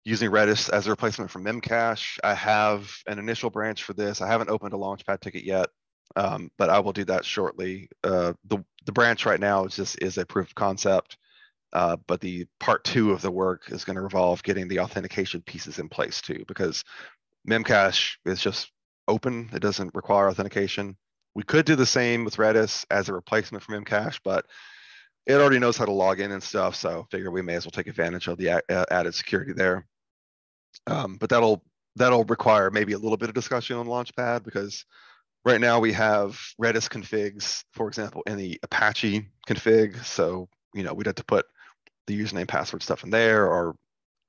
using Redis as a replacement for Memcache. I have an initial branch for this. I haven't opened a Launchpad ticket yet, but I will do that shortly. The branch right now is a proof of concept, but the part 2 of the work is gonna revolve getting the authentication pieces in place too, because Memcache is just open. It doesn't require authentication. We could do the same with Redis as a replacement for Memcache, but it already knows how to log in and stuff, so figure we may as well take advantage of the added security there. But that'll require maybe a little bit of discussion on Launchpad, because right now we have Redis configs, for example, in the Apache config. So, you know, we'd have to put the username, password stuff in there or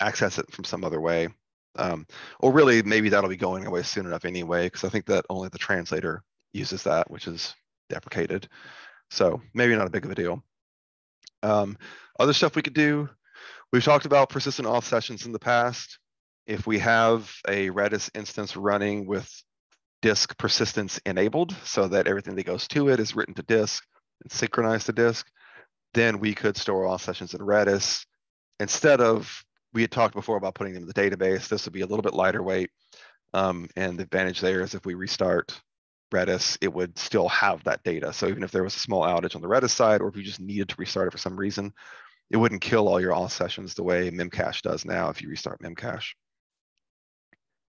access it from some other way. Or really, maybe that'll be going away soon enough anyway, because I think that only the translator uses that, which is deprecated. So maybe not a big of a deal. Other stuff we could do, we've talked about persistent auth sessions in the past. If we have a Redis instance running with disk persistence enabled, so that everything that goes to it is written to disk and synchronized to disk, then we could store all sessions in Redis. Instead of, we had talked before about putting them in the database, this would be a little bit lighter weight. And the advantage there is if we restart Redis, it would still have that data. So even if there was a small outage on the Redis side, or if you just needed to restart it for some reason, it wouldn't kill all your auth sessions the way Memcache does now if you restart Memcache.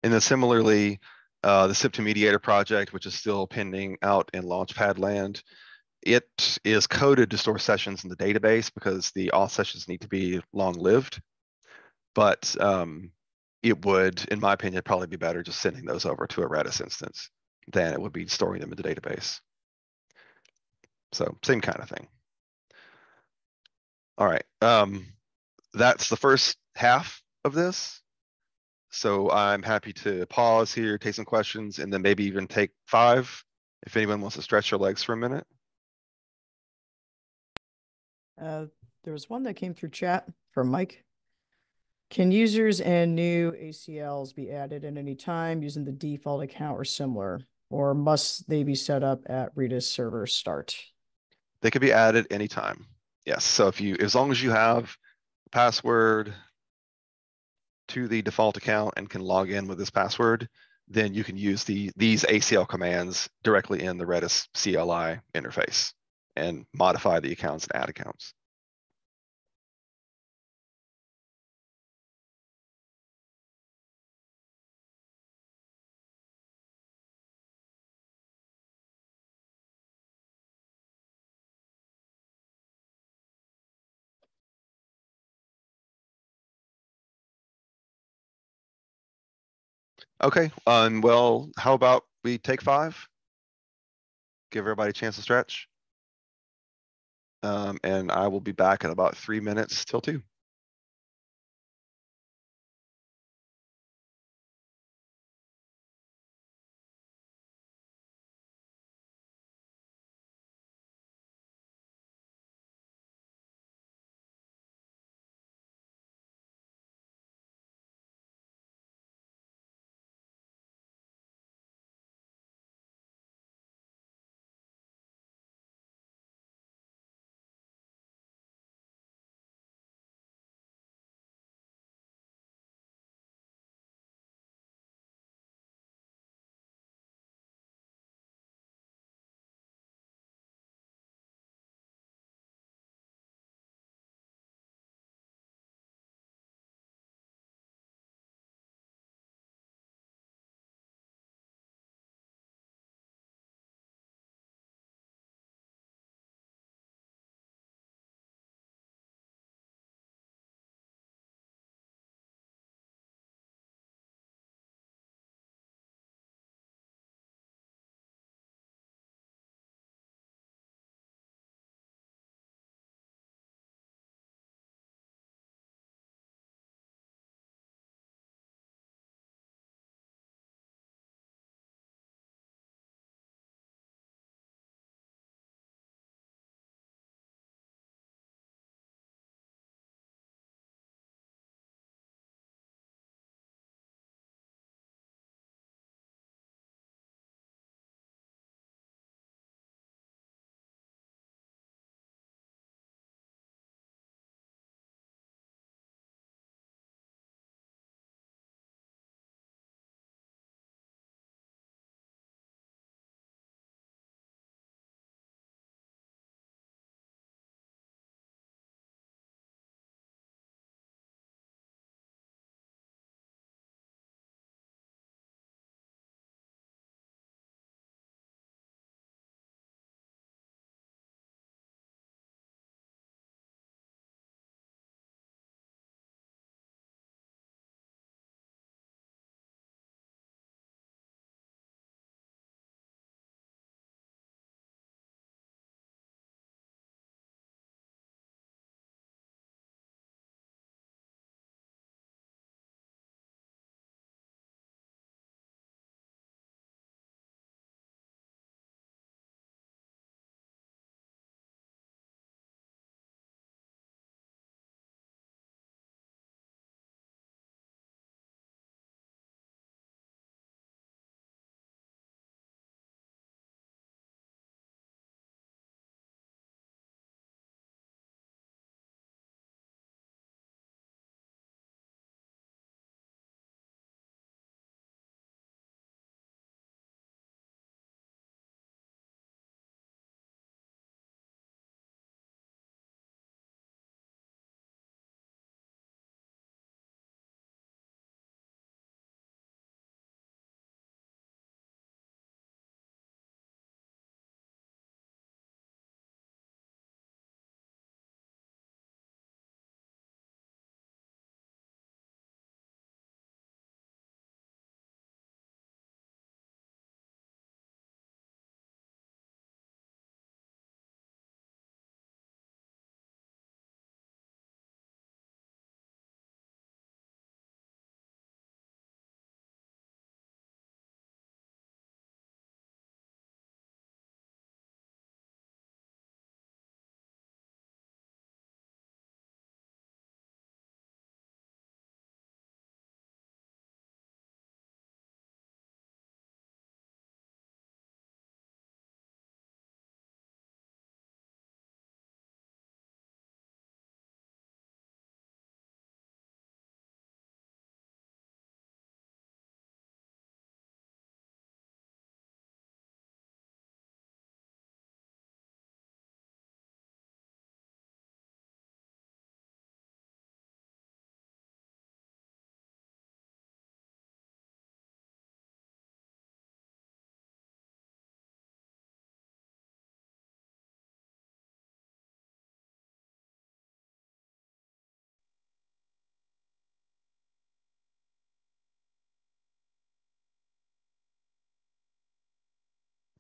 And then similarly, the SIP2Mediator project, which is still pending out in Launchpad land, it is coded to store sessions in the database because the auth sessions need to be long-lived. But it would, in my opinion, probably be better just sending those over to a Redis instance than it would be storing them in the database. So same kind of thing. All right, that's the first half of this. So I'm happy to pause here, take some questions, and then maybe even take five if anyone wants to stretch their legs for a minute. There was one that came through chat from Mike. Can users and new ACLs be added at any time using the default account or similar, or must they be set up at Redis server start? They could be added anytime. Yes. So if you, as long as you have a password to the default account and can log in with this password, then you can use these ACL commands directly in the Redis CLI interface and modify the accounts and add accounts. Okay, well, how about we take five? Give everybody a chance to stretch. And I will be back in about 3 minutes till 2.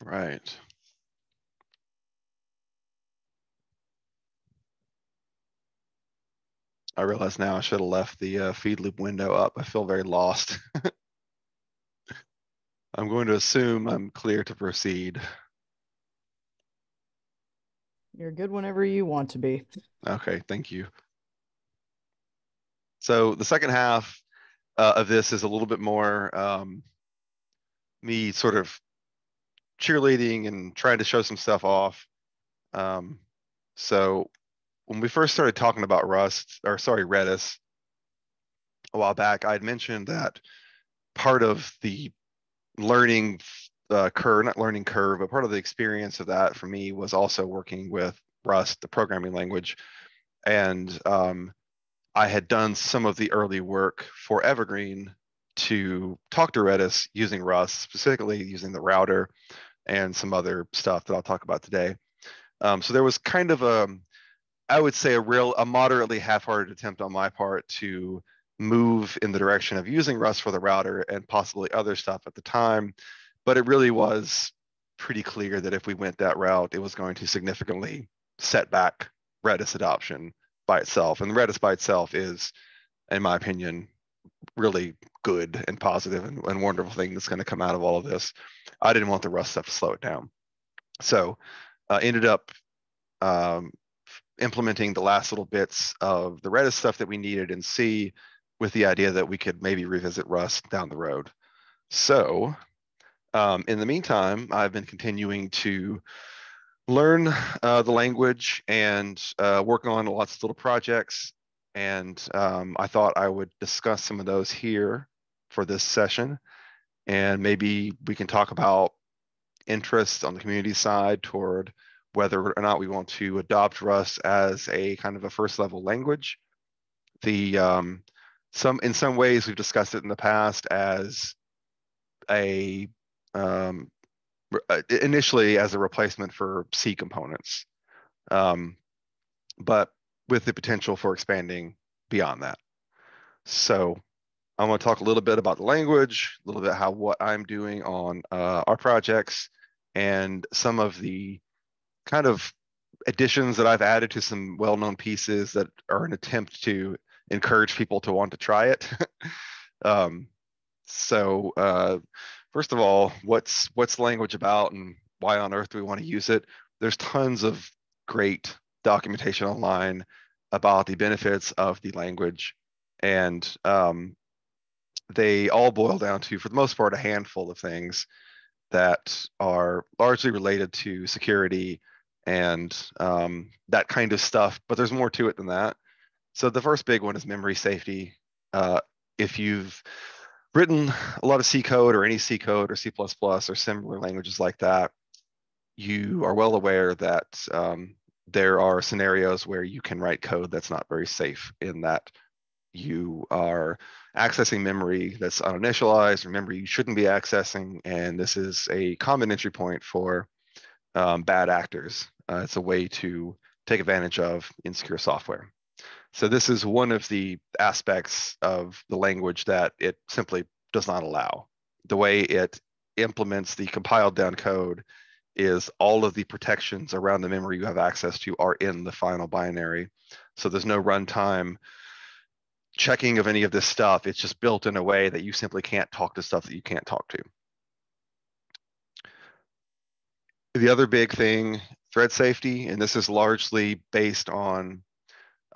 Right. I realize now I should have left the feed loop window up. I feel very lost. I'm going to assume I'm clear to proceed. You're good whenever you want to be. Okay, thank you. So the second half of this is a little bit more me sort of cheerleading and trying to show some stuff off. So when we first started talking about Redis a while back, I had mentioned that part of the learning curve, not learning curve, but part of the experience of that for me was also working with Rust, the programming language. And I had done some of the early work for Evergreen to talk to Redis using Rust, specifically using the router and some other stuff that I'll talk about today. So there was kind of a, I would say a moderately half-hearted attempt on my part to move in the direction of using Rust for the router and possibly other stuff at the time. But it really was pretty clear that if we went that route, it was going to significantly set back Redis adoption by itself. And Redis by itself is, in my opinion, really good and positive and wonderful thing that's going to come out of all of this. I didn't want the Rust stuff to slow it down. So I ended up implementing the last little bits of the Redis stuff that we needed in C with the idea that we could maybe revisit Rust down the road. So in the meantime, I've been continuing to learn the language and work on lots of little projects. And I thought I would discuss some of those here for this session. And maybe we can talk about interests on the community side toward whether or not we want to adopt Rust as a kind of a first level language. The in some ways we've discussed it in the past as a initially as a replacement for C components, but with the potential for expanding beyond that. So I'm going to talk a little bit about the language, a little bit how what I'm doing on our projects, and some of the kind of additions that I've added to some well-known pieces that are an attempt to encourage people to want to try it. First of all, what's language about and why on earth do we want to use it? There's tons of great documentation online about the benefits of the language. And they all boil down to, for the most part, a handful of things that are largely related to security and that kind of stuff, but there's more to it than that. So the first big one is memory safety. If you've written a lot of C code or any C code or C++ or similar languages like that, you are well aware that there are scenarios where you can write code that's not very safe in that you are accessing memory that's uninitialized, memory you shouldn't be accessing, and this is a common entry point for bad actors. It's a way to take advantage of insecure software. So this is one of the aspects of the language that it simply does not allow. The way it implements the compiled down code is all of the protections around the memory you have access to are in the final binary. So there's no runtime checking of any of this stuff. It's just built in a way that you simply can't talk to stuff that you can't talk to. The other big thing, thread safety, and this is largely based on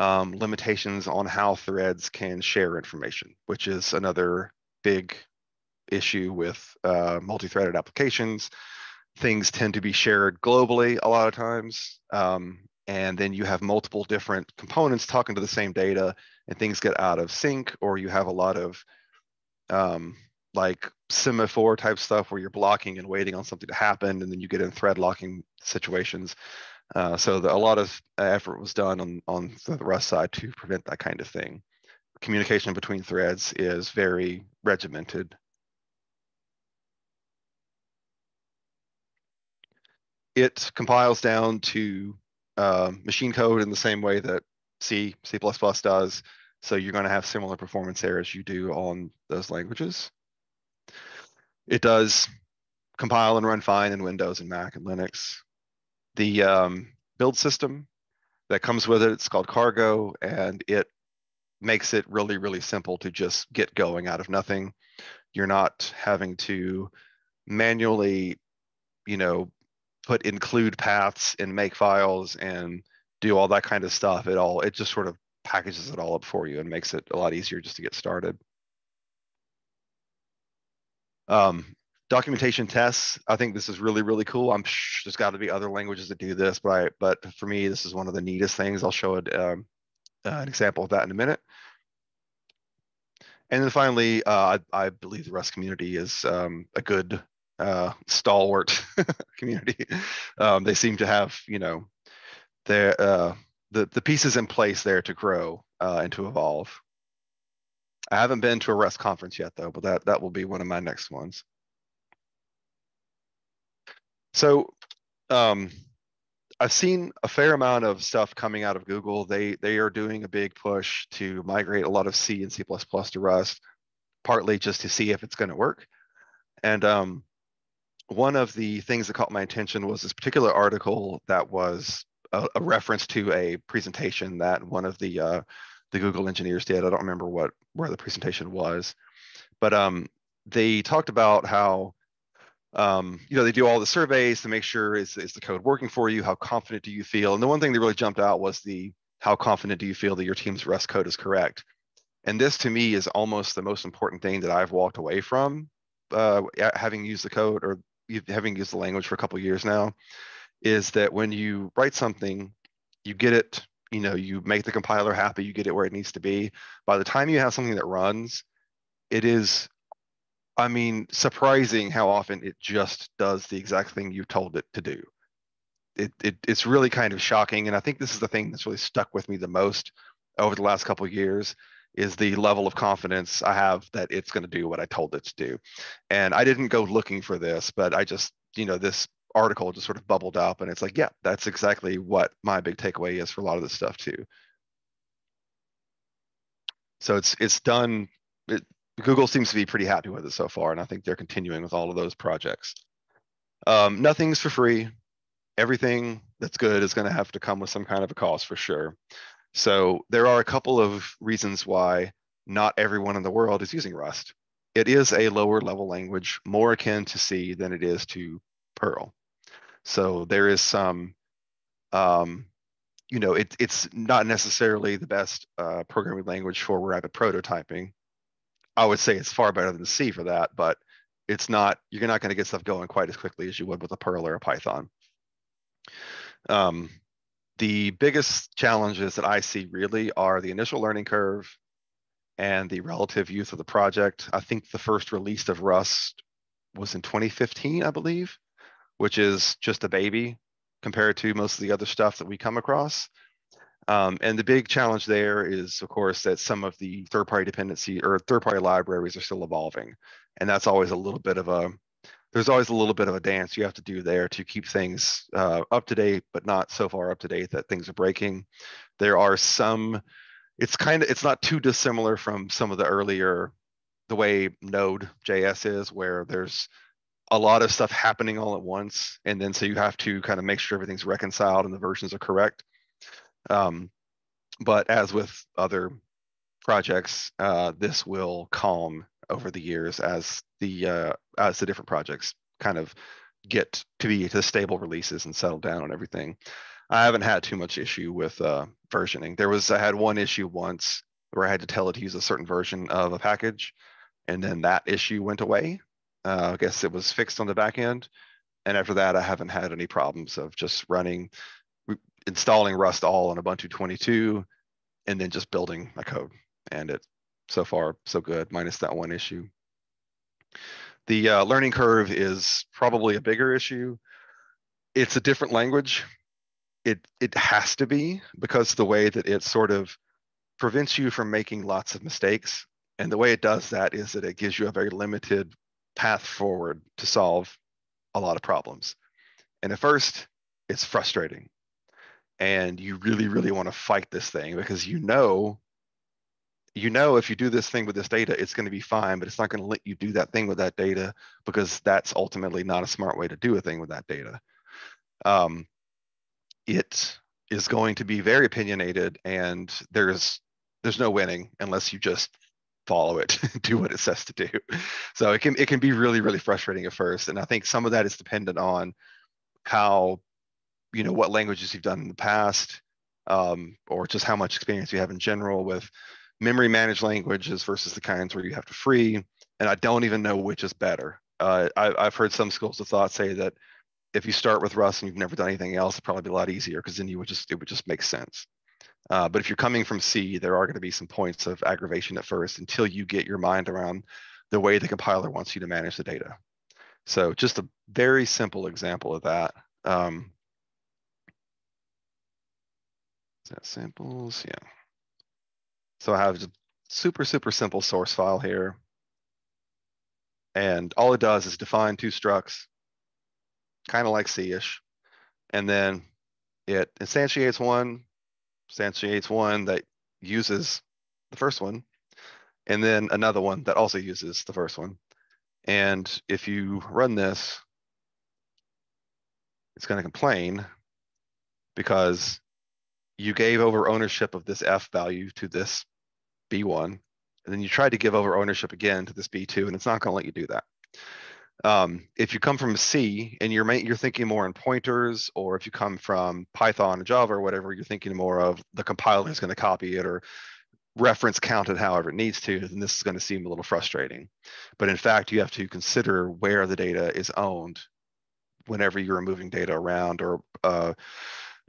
limitations on how threads can share information, which is another big issue with multi-threaded applications. Things tend to be shared globally a lot of times, and then you have multiple different components talking to the same data, and things get out of sync, or you have a lot of like semaphore type stuff where you're blocking and waiting on something to happen, and then you get in thread locking situations. So a lot of effort was done on the Rust side to prevent that kind of thing. Communication between threads is very regimented. It compiles down to machine code in the same way that C, C++ does. So you're going to have similar performance errors you do on those languages. It does compile and run fine in Windows and Mac and Linux. The build system that comes with it, it's called Cargo, and it makes it really, really simple to just get going out of nothing. You're not having to manually, you know, put include paths and make files and do all that kind of stuff. It just sort of packages it all up for you and makes it a lot easier just to get started. Documentation tests, I think this is really, really cool. There's got to be other languages that do this, but for me, this is one of the neatest things. I'll show it, an example of that in a minute. And then finally, I believe the Rust community is a good stalwart community. They seem to have, you know, their, the pieces in place there to grow and to evolve. I haven't been to a Rust conference yet, though, but that will be one of my next ones. So I've seen a fair amount of stuff coming out of Google. They are doing a big push to migrate a lot of C and C++ to Rust, partly just to see if it's going to work. And one of the things that caught my attention was this particular article that was a reference to a presentation that one of the Google engineers did. I don't remember where the presentation was, but they talked about how you know, they do all the surveys to make sure is the code working for you, how confident do you feel? And the one thing that really jumped out was how confident do you feel that your team's Rust code is correct? And this to me is almost the most important thing that I've walked away from having used the code or having used the language for a couple of years now, is that when you write something, you get it, you know, you make the compiler happy, you get it where it needs to be. By the time you have something that runs, it is, I mean, surprising how often it just does the exact thing you told it to do. It's really kind of shocking. And I think this is the thing that's really stuck with me the most over the last couple of years, is the level of confidence I have that it's going to do what I told it to do. And I didn't go looking for this, but I just, you know, this article just sort of bubbled up and it's like, yeah, that's exactly what my big takeaway is for a lot of this stuff too. So it's done. Google seems to be pretty happy with it so far, and I think they're continuing with all of those projects. Nothing's for free. Everything that's good is going to have to come with some kind of a cost for sure. So there are a couple of reasons why not everyone in the world is using Rust. It is a lower level language, more akin to C than it is to Perl. So there is some, you know, it's not necessarily the best programming language for rapid prototyping. I would say it's far better than C for that, but it's not, you're not going to get stuff going quite as quickly as you would with a Perl or a Python. The biggest challenges that I see really are the initial learning curve and the relative youth of the project. I think the first release of Rust was in 2015, I believe, which is just a baby compared to most of the other stuff that we come across. And the big challenge there is, of course, that some of the third-party dependency or third-party libraries are still evolving. And that's always a little bit of a, there's always a little bit of a dance you have to do there to keep things up to date, but not so far up to date that things are breaking. There are some, it's not too dissimilar from some of the earlier, the way Node.js is, where there's a lot of stuff happening all at once. And then so you have to kind of make sure everything's reconciled and the versions are correct. But as with other projects, this will calm over the years as the different projects kind of get to be to stable releases and settle down on everything. I haven't had too much issue with versioning. I had one issue once where I had to tell it to use a certain version of a package, and then that issue went away. I guess it was fixed on the back end, and after that, I haven't had any problems of just running. Installing Rust all on Ubuntu 22, and then just building my code. And it, so far, so good, minus that one issue. The learning curve is probably a bigger issue. It's a different language. It has to be, because the way that it sort of prevents you from making lots of mistakes. And the way it does that is that it gives you a very limited path forward to solve a lot of problems. And at first, it's frustrating. And you really, really want to fight this thing, because you know you know, if you do this thing with this data, it's going to be fine, but it's not going to let you do that thing with that data because that's ultimately not a smart way to do a thing with that data. It is going to be very opinionated, and there's no winning unless you just follow it, do what it says to do. So it can be really, really frustrating at first. And I think some of that is dependent on how, you know, what languages you've done in the past, or just how much experience you have in general with memory managed languages versus the kinds where you have to free. And I don't even know which is better. I've heard some schools of thought say that if you start with Rust and you've never done anything else, it'd probably be a lot easier because then it would just make sense. But if you're coming from C, there are going to be some points of aggravation at first until you get your mind around the way the compiler wants you to manage the data. So just a very simple example of that. Is that samples? Yeah. So I have a super, super simple source file here. And all it does is define two structs, kind of like C-ish. And then it instantiates one that uses the first one, and then another one that also uses the first one. And if you run this, it's going to complain because you gave over ownership of this F value to this B1, and then you tried to give over ownership again to this B2, and it's not going to let you do that. If you come from C and you're thinking more in pointers, or if you come from Python or Java or whatever, you're thinking more of the compiler is going to copy it or reference count it however it needs to, then this is going to seem a little frustrating. But in fact, you have to consider where the data is owned whenever you're moving data around or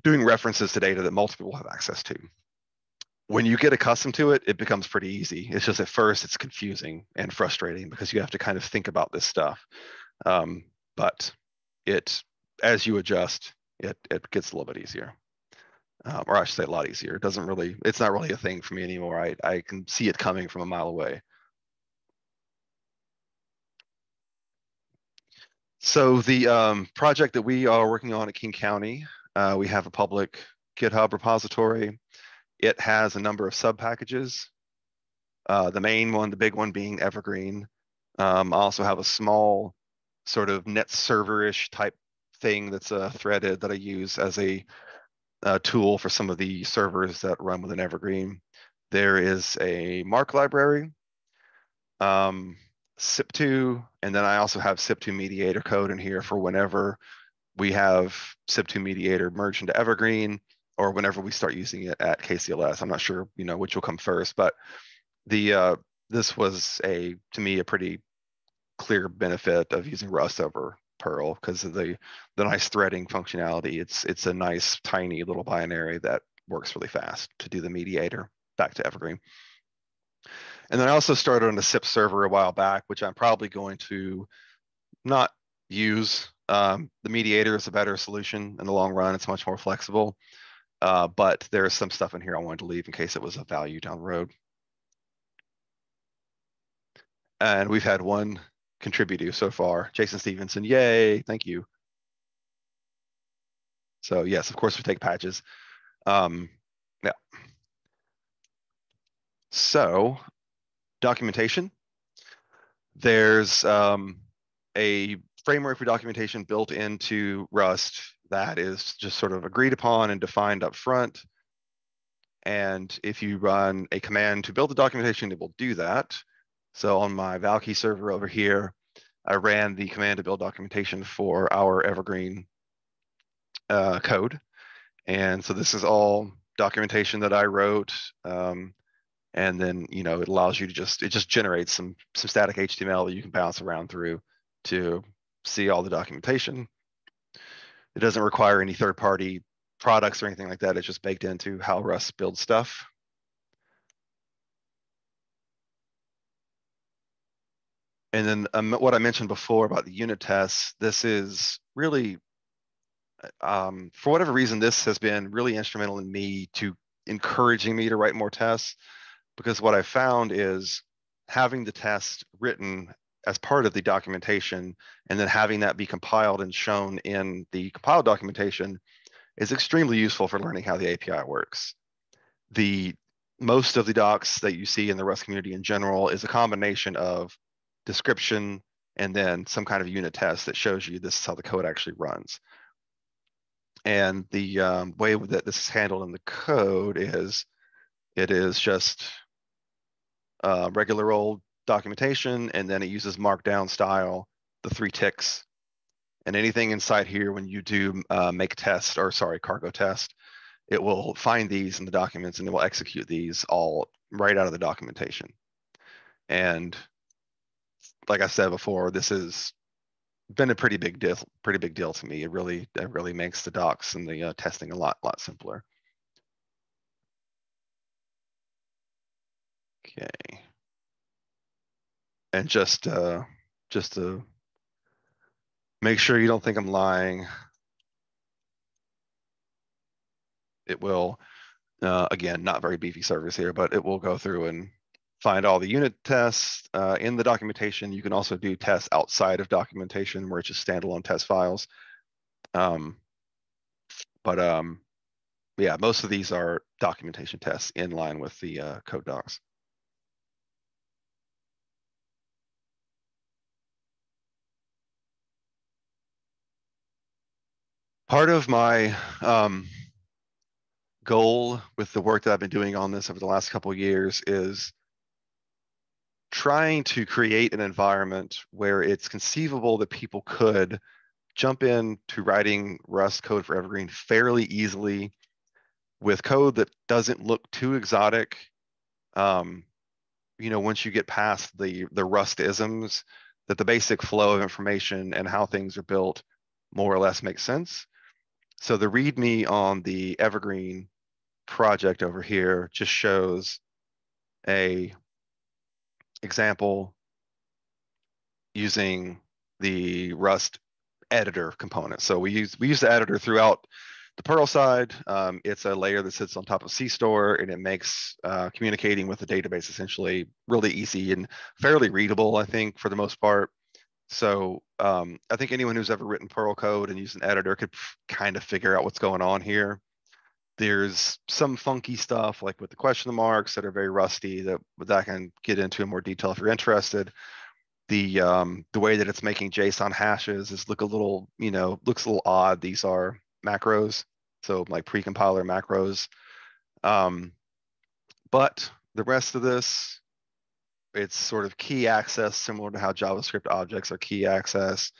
doing references to data that multiple people have access to. When you get accustomed to it, it becomes pretty easy. It's just at first it's confusing and frustrating because you have to kind of think about this stuff. But as you adjust, it gets a little bit easier. Or I should say a lot easier. It doesn't really, it's not really a thing for me anymore. I can see it coming from a mile away. So the project that we are working on at King County, we have a public GitHub repository. It has a number of sub packages. The main one, the big one being Evergreen. I also have a small sort of net server-ish type thing that's threaded that I use as a tool for some of the servers that run within Evergreen. There is a Mark library, SIP2, and then I also have SIP2Mediator code in here for whenever we have SIP2Mediator merged into Evergreen, or whenever we start using it at KCLS. I'm not sure, you know, which will come first, but the this was to me a pretty clear benefit of using Rust over Perl because of the nice threading functionality. It's a nice tiny little binary that works really fast to do the mediator back to Evergreen. And then I also started on a SIP server a while back, which I'm probably going to not use. The mediator is a better solution in the long run. It's much more flexible. But there is some stuff in here I wanted to leave in case it was of value down the road. And we've had one contributor so far, Jason Stevenson. Yay, thank you. So yes, of course we take patches. Yeah. So documentation. There's a framework for documentation built into Rust that is just sort of agreed upon and defined up front. And if you run a command to build the documentation, it will do that. So on my Valkey server over here, I ran the command to build documentation for our Evergreen code. And so this is all documentation that I wrote. And then, you know, it allows you to it just generates some static HTML that you can bounce around through to see all the documentation. It doesn't require any third-party products or anything like that. It's just baked into how Rust builds stuff. And then what I mentioned before about the unit tests, this is really, for whatever reason, this has been really instrumental in me to encouraging me to write more tests, because what I found is having the test written as part of the documentation and then having that be compiled and shown in the compiled documentation is extremely useful for learning how the API works. The most of the docs that you see in the Rust community in general is a combination of description and then some kind of unit test that shows you this is how the code actually runs. And the way that this is handled in the code is it is just regular old documentation, and then it uses markdown style, the 3 ticks, and anything inside here when you do make test, or sorry, cargo test, it will find these in the documents and it will execute these all right out of the documentation. And like I said before, this has been a pretty big deal to me. It really makes the docs and the testing a lot simpler. Okay. And just to make sure you don't think I'm lying, it will, again, not very beefy servers here, but it will go through and find all the unit tests in the documentation. You can also do tests outside of documentation where it's just standalone test files. Yeah, most of these are documentation tests in line with the code docs. Part of my goal with the work that I've been doing on this over the last couple of years is trying to create an environment where it's conceivable that people could jump into writing Rust code for Evergreen fairly easily with code that doesn't look too exotic. You know, once you get past the Rust-isms, that the basic flow of information and how things are built more or less makes sense. So the README on the Evergreen project over here just shows a example using the Rust editor component. So we use the editor throughout the Perl side. It's a layer that sits on top of C-Store, and it makes communicating with the database essentially really easy and fairly readable, I think, for the most part. So I think anyone who's ever written Perl code and used an editor could kind of figure out what's going on here. There's some funky stuff like with the question marks that are very rusty that I can get into in more detail if you're interested. The way that it's making JSON hashes is looks a little odd. These are macros, so like pre-compiler macros. But the rest of this, it's sort of key access, similar to how JavaScript objects are key access.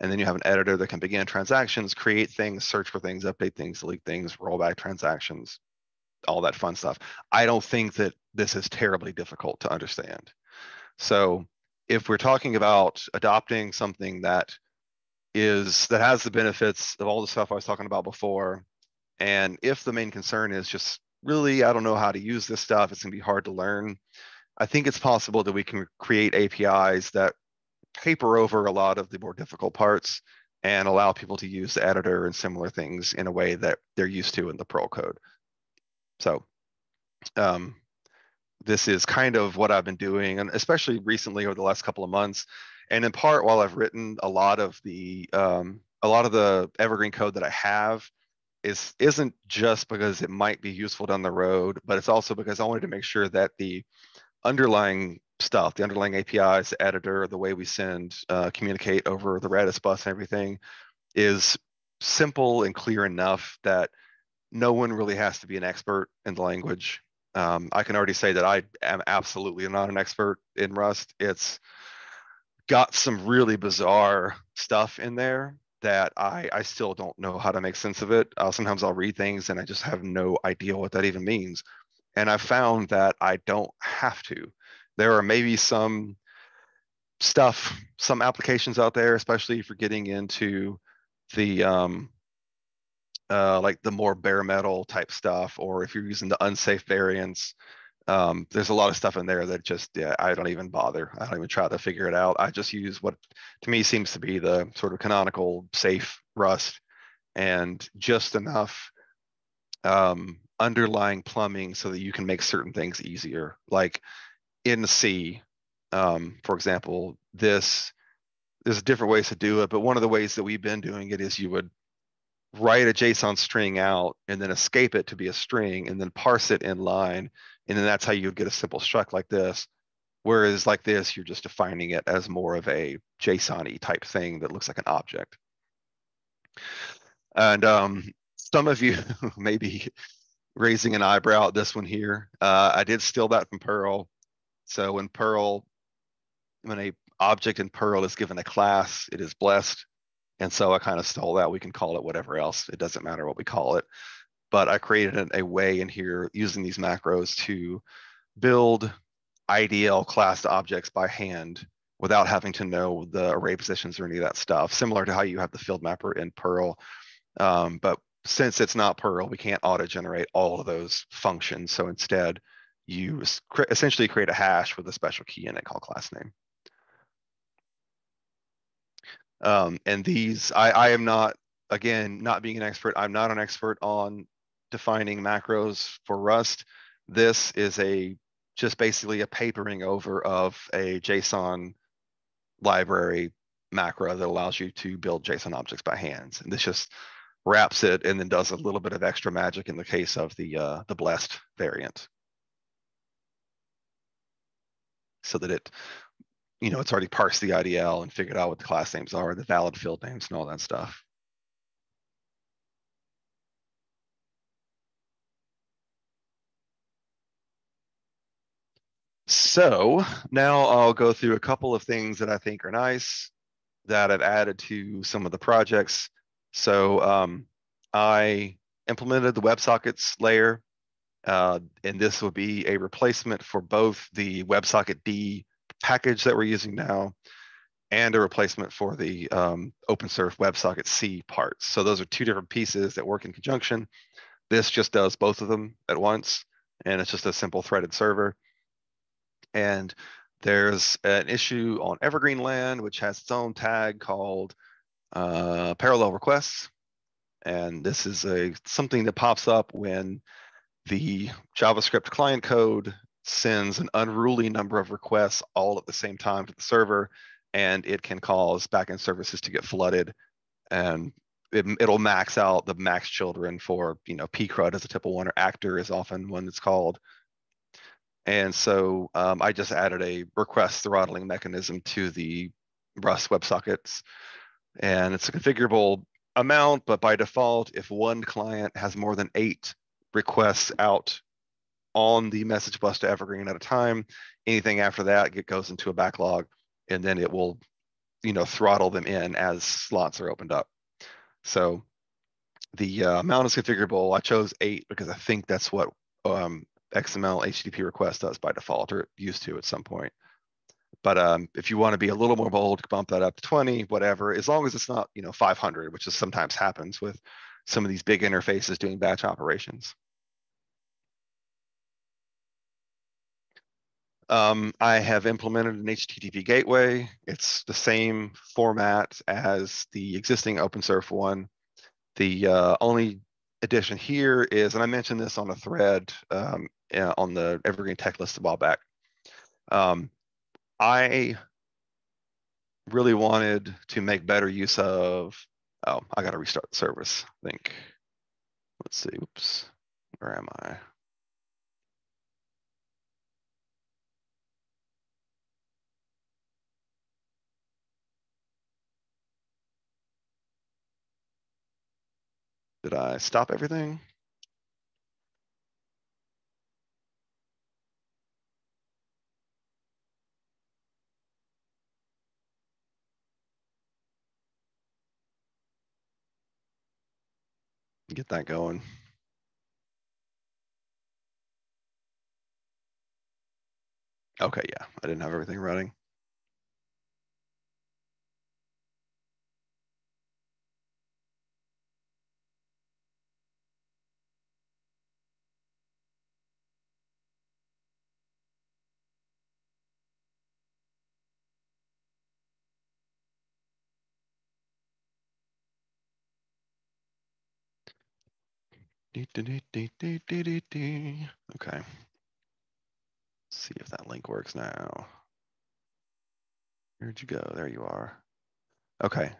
And then you have an editor that can begin transactions, create things, search for things, update things, delete things, roll back transactions, all that fun stuff. I don't think that this is terribly difficult to understand. So if we're talking about adopting something that has the benefits of all the stuff I was talking about before, and if the main concern is just really, I don't know how to use this stuff, it's gonna be hard to learn, I think it's possible that we can create APIs that paper over a lot of the more difficult parts and allow people to use the editor and similar things in a way that they're used to in the Perl code. So this is kind of what I've been doing, and especially recently over the last couple of months. And in part, while I've written a lot of the Evergreen code that I have, isn't just because it might be useful down the road, but it's also because I wanted to make sure that the underlying stuff, the underlying APIs, the editor, the way we communicate over the Redis bus and everything is simple and clear enough that no one really has to be an expert in the language. I can already say that I am absolutely not an expert in Rust. It's got some really bizarre stuff in there that I still don't know how to make sense of it. Sometimes I'll read things and I just have no idea what that even means. And I found that I don't have to. There are maybe some applications out there, especially if you're getting into the like the more bare metal type stuff, or if you're using the unsafe variants. There's a lot of stuff in there that I don't even bother. I don't even try to figure it out. I just use what to me seems to be the sort of canonical safe Rust, and just enough underlying plumbing so that you can make certain things easier. Like in C, for example, there's different ways to do it, but one of the ways that we've been doing it is you would write a JSON string out and then escape it to be a string and then parse it in line. And then that's how you would get a simple struct like this. Whereas like this, you're just defining it as more of a JSON-y type thing that looks like an object. And some of you may be raising an eyebrow at this one here. I did steal that from Perl. So when Perl, when a object in Perl is given a class, it is blessed. And so I kind of stole that. We can call it whatever else. It doesn't matter what we call it. But I created a way in here using these macros to build IDL classed objects by hand without having to know the array positions or any of that stuff, similar to how you have the field mapper in Perl. But since it's not Perl, we can't auto-generate all of those functions. So instead, you essentially create a hash with a special key in it called class name. And these, I am not, again, not being an expert, I'm not an expert on defining macros for Rust. This is a, just basically a papering over of a JSON library macro that allows you to build JSON objects by hand. And this just wraps it and then does a little bit of extra magic in the case of the blessed variant. So that it, you know, it's already parsed the IDL and figured out what the class names are, the valid field names and all that stuff. So now I'll go through a couple of things that I think are nice that I've added to some of the projects. So I implemented the WebSockets layer, and this will be a replacement for both the WebSocketD package that we're using now and a replacement for the OpenSurf WebSocket C parts. So those are two different pieces that work in conjunction. This just does both of them at once, and it's just a simple threaded server. And there's an issue on Evergreen Land, which has its own tag called parallel requests. And this is something that pops up when the JavaScript client code sends an unruly number of requests all at the same time to the server, and it can cause backend services to get flooded, and it'll max out the max children for, you know, pcrud as a typical one, or actor is often one that's called. And so I just added a request throttling mechanism to the Rust WebSockets. And it's a configurable amount, but by default, if one client has more than 8 requests out on the message bus to Evergreen at a time, anything after that goes into a backlog, and then it will, you know, throttle them in as slots are opened up. So the amount is configurable. I chose 8 because I think that's what XML HTTP request does by default, or used to at some point. But if you want to be a little more bold, bump that up to 20, whatever, as long as it's not, you know, 500, which is sometimes happens with some of these big interfaces doing batch operations. I have implemented an HTTP gateway. It's the same format as the existing OpenSurf one. The only addition here is, and I mentioned this on a thread on the Evergreen tech list a while back. I really wanted to make better use of, oh, I got to restart the service, I think. Let's see, oops, where am I? Did I stop everything? Get that going. Okay, yeah, I didn't have everything running. Okay, let's see if that link works now. Where'd you go? There you are. Okay.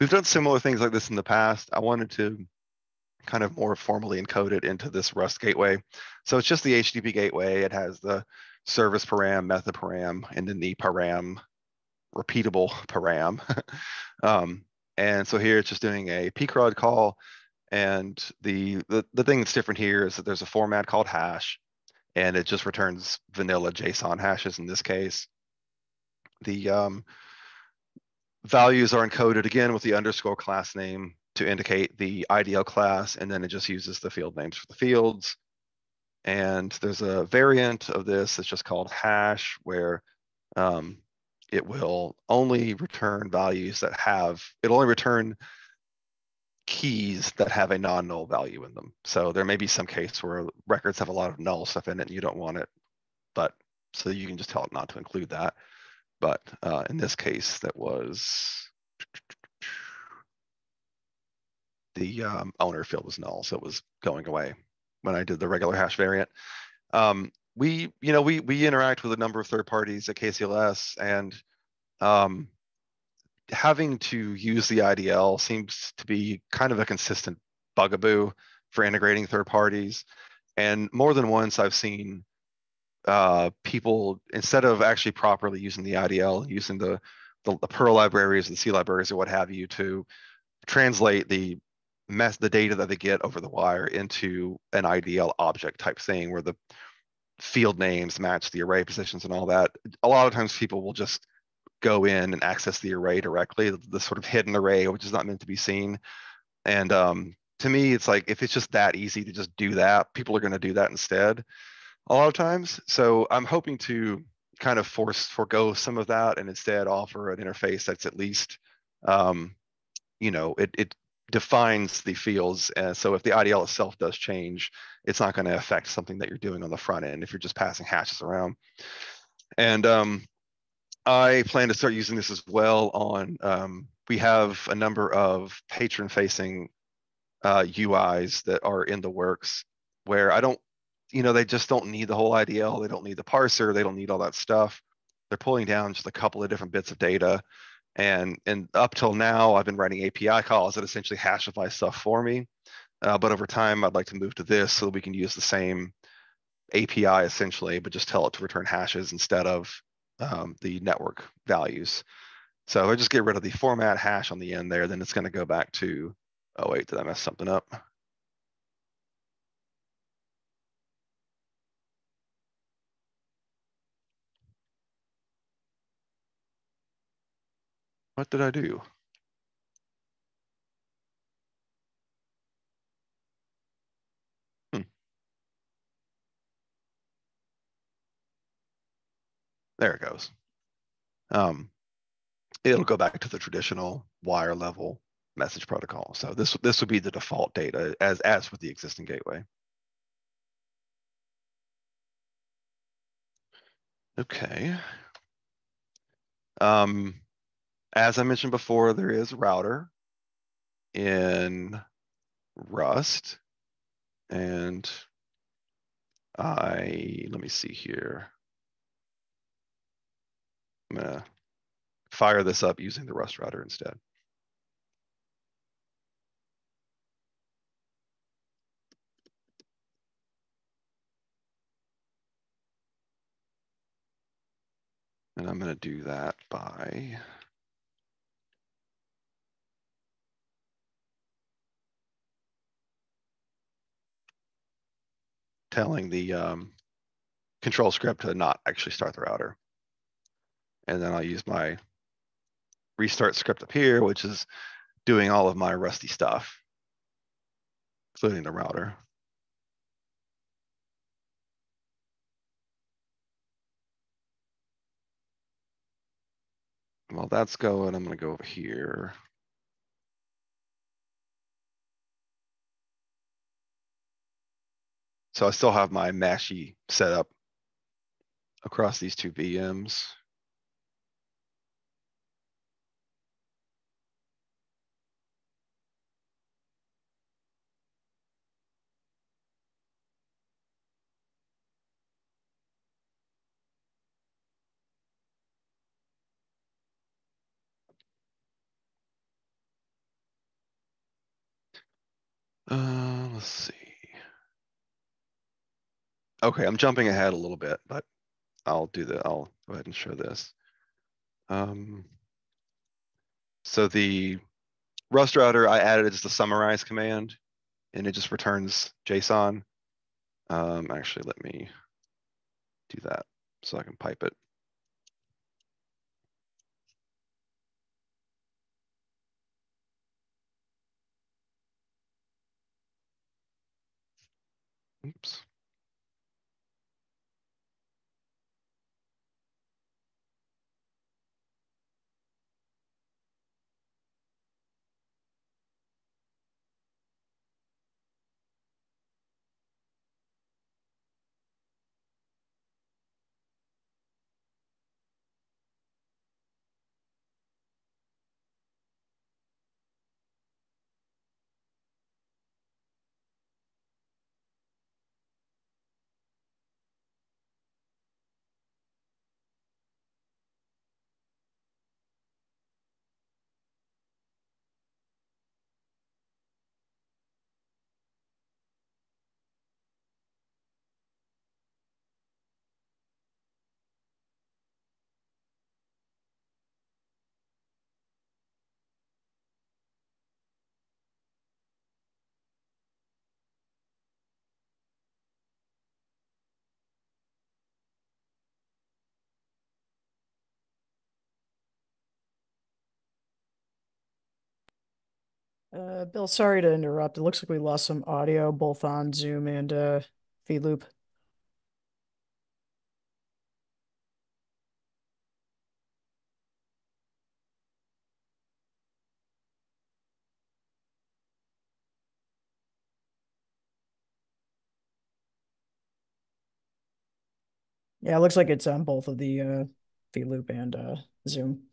We've done similar things like this in the past. I wanted to kind of more formally encode it into this Rust gateway. So it's just the HTTP gateway. It has the service param, method param, and then the param, repeatable param. And so here it's just doing a pcrud call. And the thing that's different here is that there's a format called hash, and it just returns vanilla JSON hashes in this case. The values are encoded again with the underscore class name to indicate the IDL class, and then it just uses the field names for the fields. And there's a variant of this that's just called hash, where it will only return values that have, it'll only return keys that have a non-null value in them. So there may be some case where records have a lot of null stuff in it and you don't want it, but so you can just tell it not to include that. But in this case, that was the owner field was null, so it was going away when I did the regular hash variant. We interact with a number of third parties at KCLS, and having to use the IDL seems to be kind of a consistent bugaboo for integrating third parties. And more than once I've seen people, instead of actually properly using the IDL, using the Perl libraries, the C libraries, or what have you, to translate the data that they get over the wire into an IDL object type thing where the field names match the array positions and all that. A lot of times people will just go in and access the array directly, the sort of hidden array, which is not meant to be seen. And to me, it's like, if it's just that easy to just do that, people are going to do that instead a lot of times. So I'm hoping to kind of forego some of that and instead offer an interface that's at least, it defines the fields. And so if the IDL itself does change, it's not going to affect something that you're doing on the front end if you're just passing hashes around. And I plan to start using this as well on, we have a number of patron-facing UIs that are in the works where I don't, they just don't need the whole IDL. They don't need the parser. They don't need all that stuff. They're pulling down just a couple of different bits of data. And up till now, I've been writing API calls that essentially hashify stuff for me. But over time, I'd like to move to this so that we can use the same API essentially, but just tell it to return hashes instead of the network values. So if I just get rid of the format hash on the end there, then it's going to go back to, oh wait, did I mess something up? What did I do? There it goes. It'll go back to the traditional wire level message protocol. So this would be the default data as with the existing gateway. Okay. As I mentioned before, there is a router in Rust, and let me see here. I'm going to fire this up using the Rust router instead. And I'm going to do that by telling the control script to not actually start the router. And then I'll use my restart script up here, which is doing all of my Rusty stuff, including the router. While that's going, I'm going to go over here. So I still have my mashie set up across these two VMs. Let's see. Okay, I'm jumping ahead a little bit, but I'll do that. I'll go ahead and show this. So the Rust router I added is the summarize command, and it just returns JSON. Actually, let me do that so I can pipe it. Oops. Bill, sorry to interrupt. It looks like we lost some audio both on Zoom and Feedloop. Yeah, it looks like it's on both of the Feedloop and Zoom.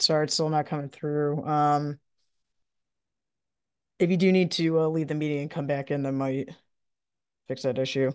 Sorry, it's still not coming through. If you do need to leave the meeting and come back in, that might fix that issue.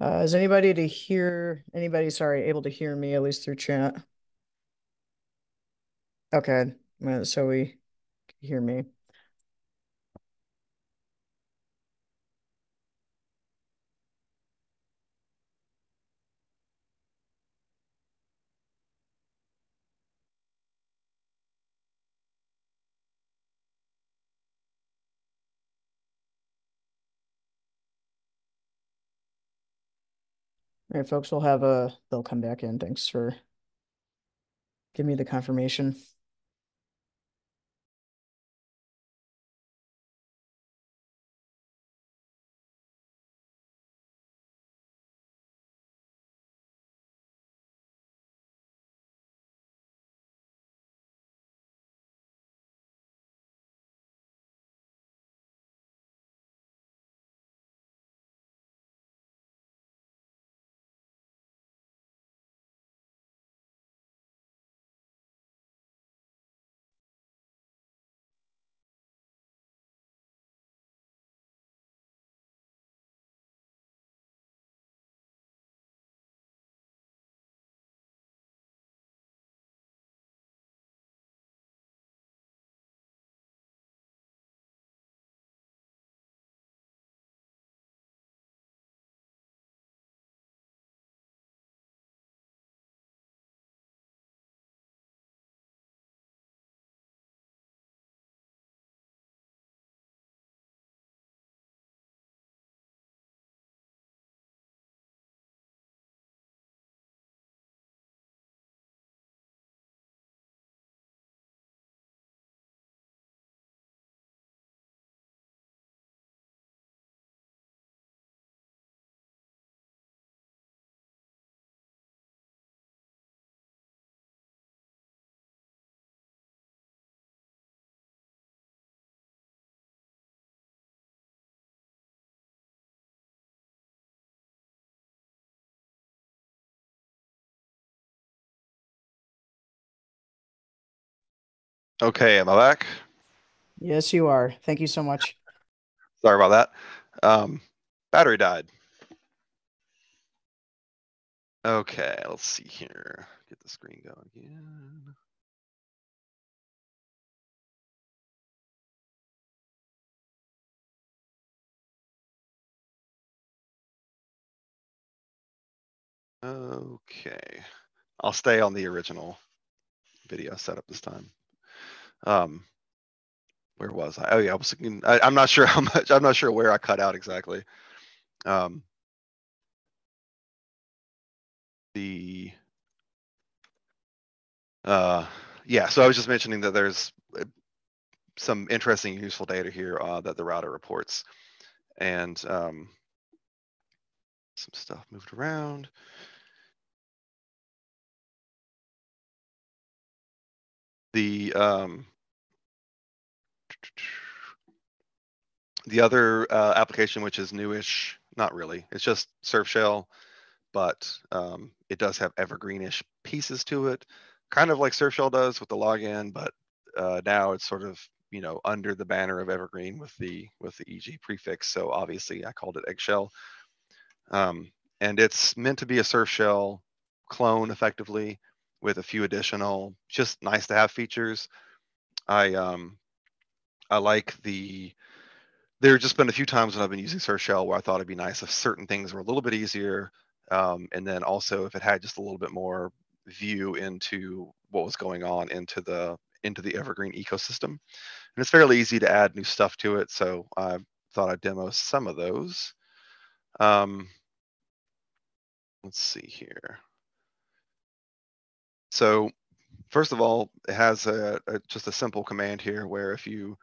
Is anybody to hear, able to hear me at least through chat? Okay, so we can hear me. All right, folks, we'll have a, they'll come back in. Thanks for giving me the confirmation. Okay, am I back? Yes, you are. Thank you so much. Sorry about that. Battery died. Okay, let's see here. Get the screen going again. Okay, I'll stay on the original video setup this time. Where was I? Oh yeah, I was thinking, I'm not sure how much, I'm not sure where I cut out exactly. Yeah, so I was just mentioning that there's some interesting useful data here that the router reports, and some stuff moved around. The other application, which is newish, not really, it's just Surf Shell, but it does have evergreenish pieces to it, kind of like Surf Shell does with the login, but now it's sort of, you know, under the banner of evergreen with the EG prefix. So obviously I called it Eggshell. And it's meant to be a Surf Shell clone effectively with a few additional, just nice to have features. I like the, there have just been a few times when I've been using Surf Shell where I thought it'd be nice if certain things were a little bit easier. And then also if it had just a little bit more view into what was going on into the evergreen ecosystem. And it's fairly easy to add new stuff to it. So I thought I'd demo some of those. Let's see here. So first of all, it has a just a simple command here where if you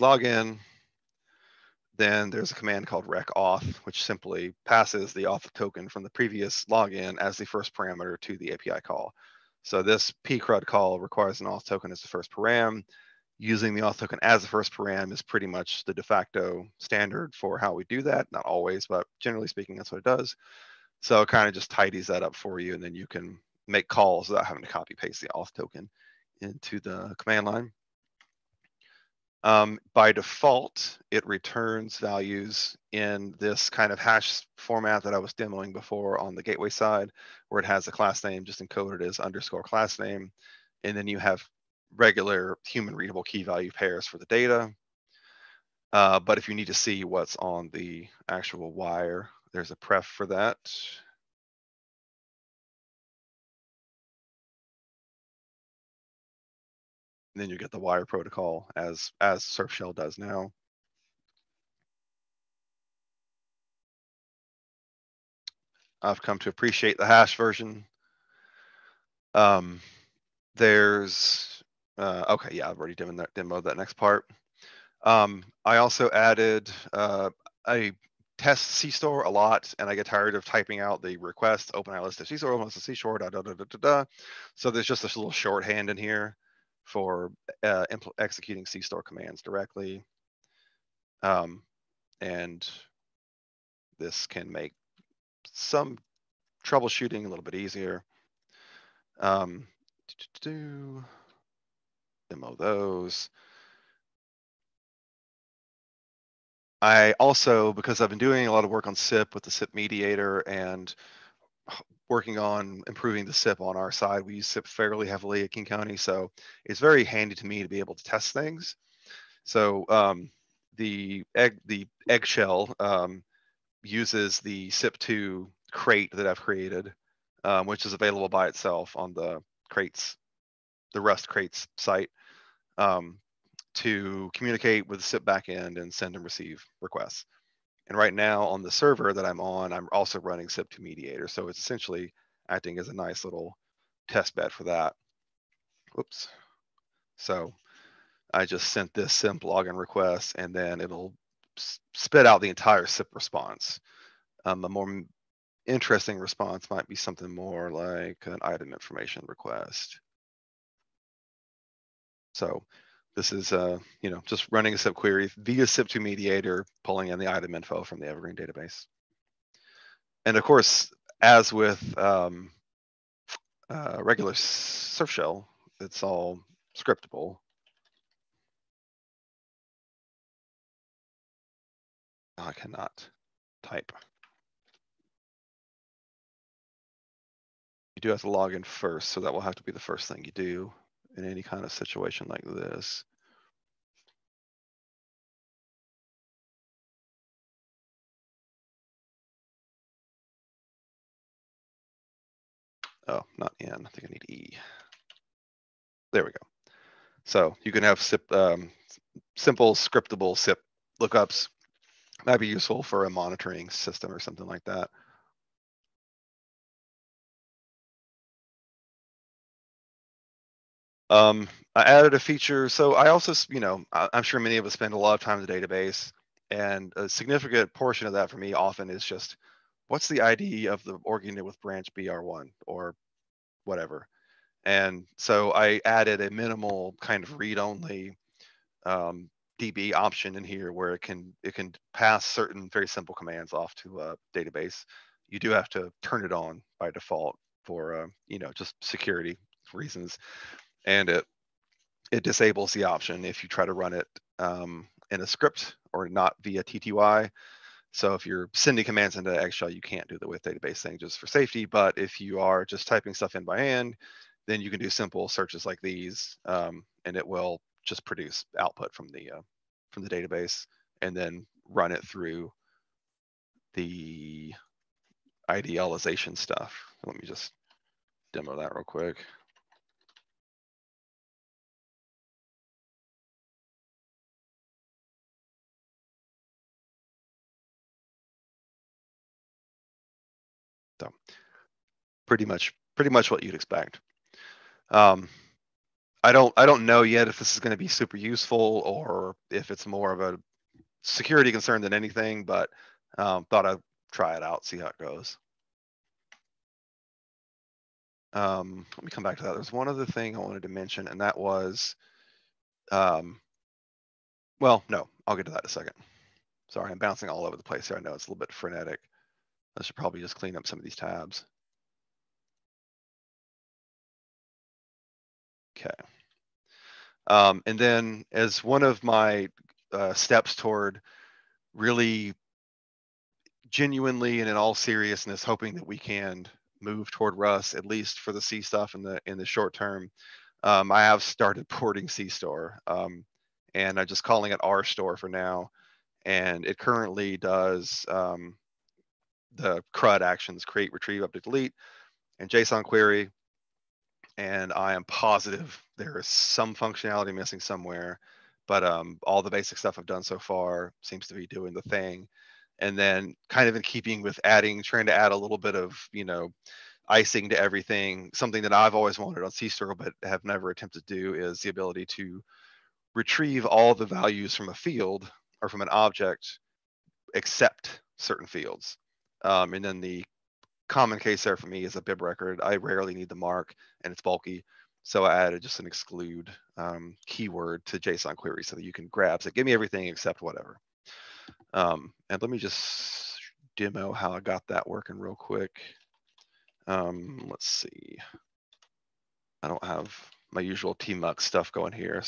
log in, then there's a command called rec auth, which simply passes the auth token from the previous login as the first parameter to the API call. So this pcrud call requires an auth token as the first param. Using the auth token as the first param is pretty much the de facto standard for how we do that. Not always, but generally speaking, that's what it does. So it kind of just tidies that up for you, and then you can make calls without having to copy paste the auth token into the command line. By default, it returns values in this kind of hash format that I was demoing before on the gateway side, where it has a class name just encoded as underscore class name. And then you have regular human readable key value pairs for the data. But if you need to see what's on the actual wire, there's a pref for that. And then you get the wire protocol as Surf Shell does now. I've come to appreciate the hash version. Okay, yeah, I've already demoed that next part. I also added, I test C-Store a lot, and I get tired of typing out the request, open our list of C-Store, open list of C-Store, So there's just this little shorthand in here for executing C-Store commands directly. And this can make some troubleshooting a little bit easier. Demo those. I also, because I've been doing a lot of work on SIP with the SIP mediator and working on improving the SIP on our side, we use SIP fairly heavily at King County. So it's very handy to me to be able to test things. So the eggshell uses the SIP2 crate that I've created, which is available by itself on the crates, the Rust crates site, to communicate with the SIP backend and send and receive requests. And right now on the server that I'm on, I'm also running SIP2Mediator. So it's essentially acting as a nice little test bed for that. Oops. So I just sent this SIP login request, and then it'll spit out the entire SIP response. A more interesting response might be something more like an item information request. So this is, you know, just running a SIP query via SIP2 mediator, pulling in the item info from the Evergreen database. And of course, as with regular Surf shell, it's all scriptable. I cannot type. You do have to log in first, so that will have to be the first thing you do in any kind of situation like this. Oh, not N, I think I need E. There we go. So you can have SIP, simple scriptable SIP lookups. That'd be useful for a monitoring system or something like that. I added a feature. So I also, you know, I'm sure many of us spend a lot of time in the database, and a significant portion of that for me often is just, what's the ID of the org unit with branch BR1 or whatever. And so I added a minimal kind of read-only DB option in here where it can pass certain very simple commands off to a database. You do have to turn it on by default for you know, just security reasons, and it disables the option if you try to run it in a script or not via TTY. So if you're sending commands into Eggshell, you can't do the with database thing just for safety. But if you are just typing stuff in by hand, then you can do simple searches like these, and it will just produce output from the database, and then run it through the idealization stuff. Let me just demo that real quick. So pretty much what you'd expect. I don't know yet if this is going to be super useful or if it's more of a security concern than anything, but thought I'd try it out, see how it goes. Let me come back to that. There's one other thing I wanted to mention, and that was, well, no, I'll get to that in a second. Sorry, I'm bouncing all over the place here. I know it's a little bit frenetic. I should probably just clean up some of these tabs. Okay. And then as one of my steps toward really genuinely and in all seriousness, hoping that we can move toward Rust, at least for the C stuff in the short term, I have started porting C-Store, and I'm just calling it R-Store for now. And it currently does the CRUD actions, create, retrieve, update, delete, and JSON query. And I am positive there is some functionality missing somewhere, but all the basic stuff I've done so far seems to be doing the thing. And then kind of in keeping with adding, trying to add a little bit of, you know, icing to everything, something that I've always wanted on C-Store but have never attempted to do is the ability to retrieve all the values from a field or from an object except certain fields. And then the common case there for me is a bib record. I rarely need the mark and it's bulky. So I added just an exclude keyword to JSON query so that you can grab, so give me everything except whatever. And let me just demo how I got that working real quick. Let's see. I don't have my usual tmux stuff going here.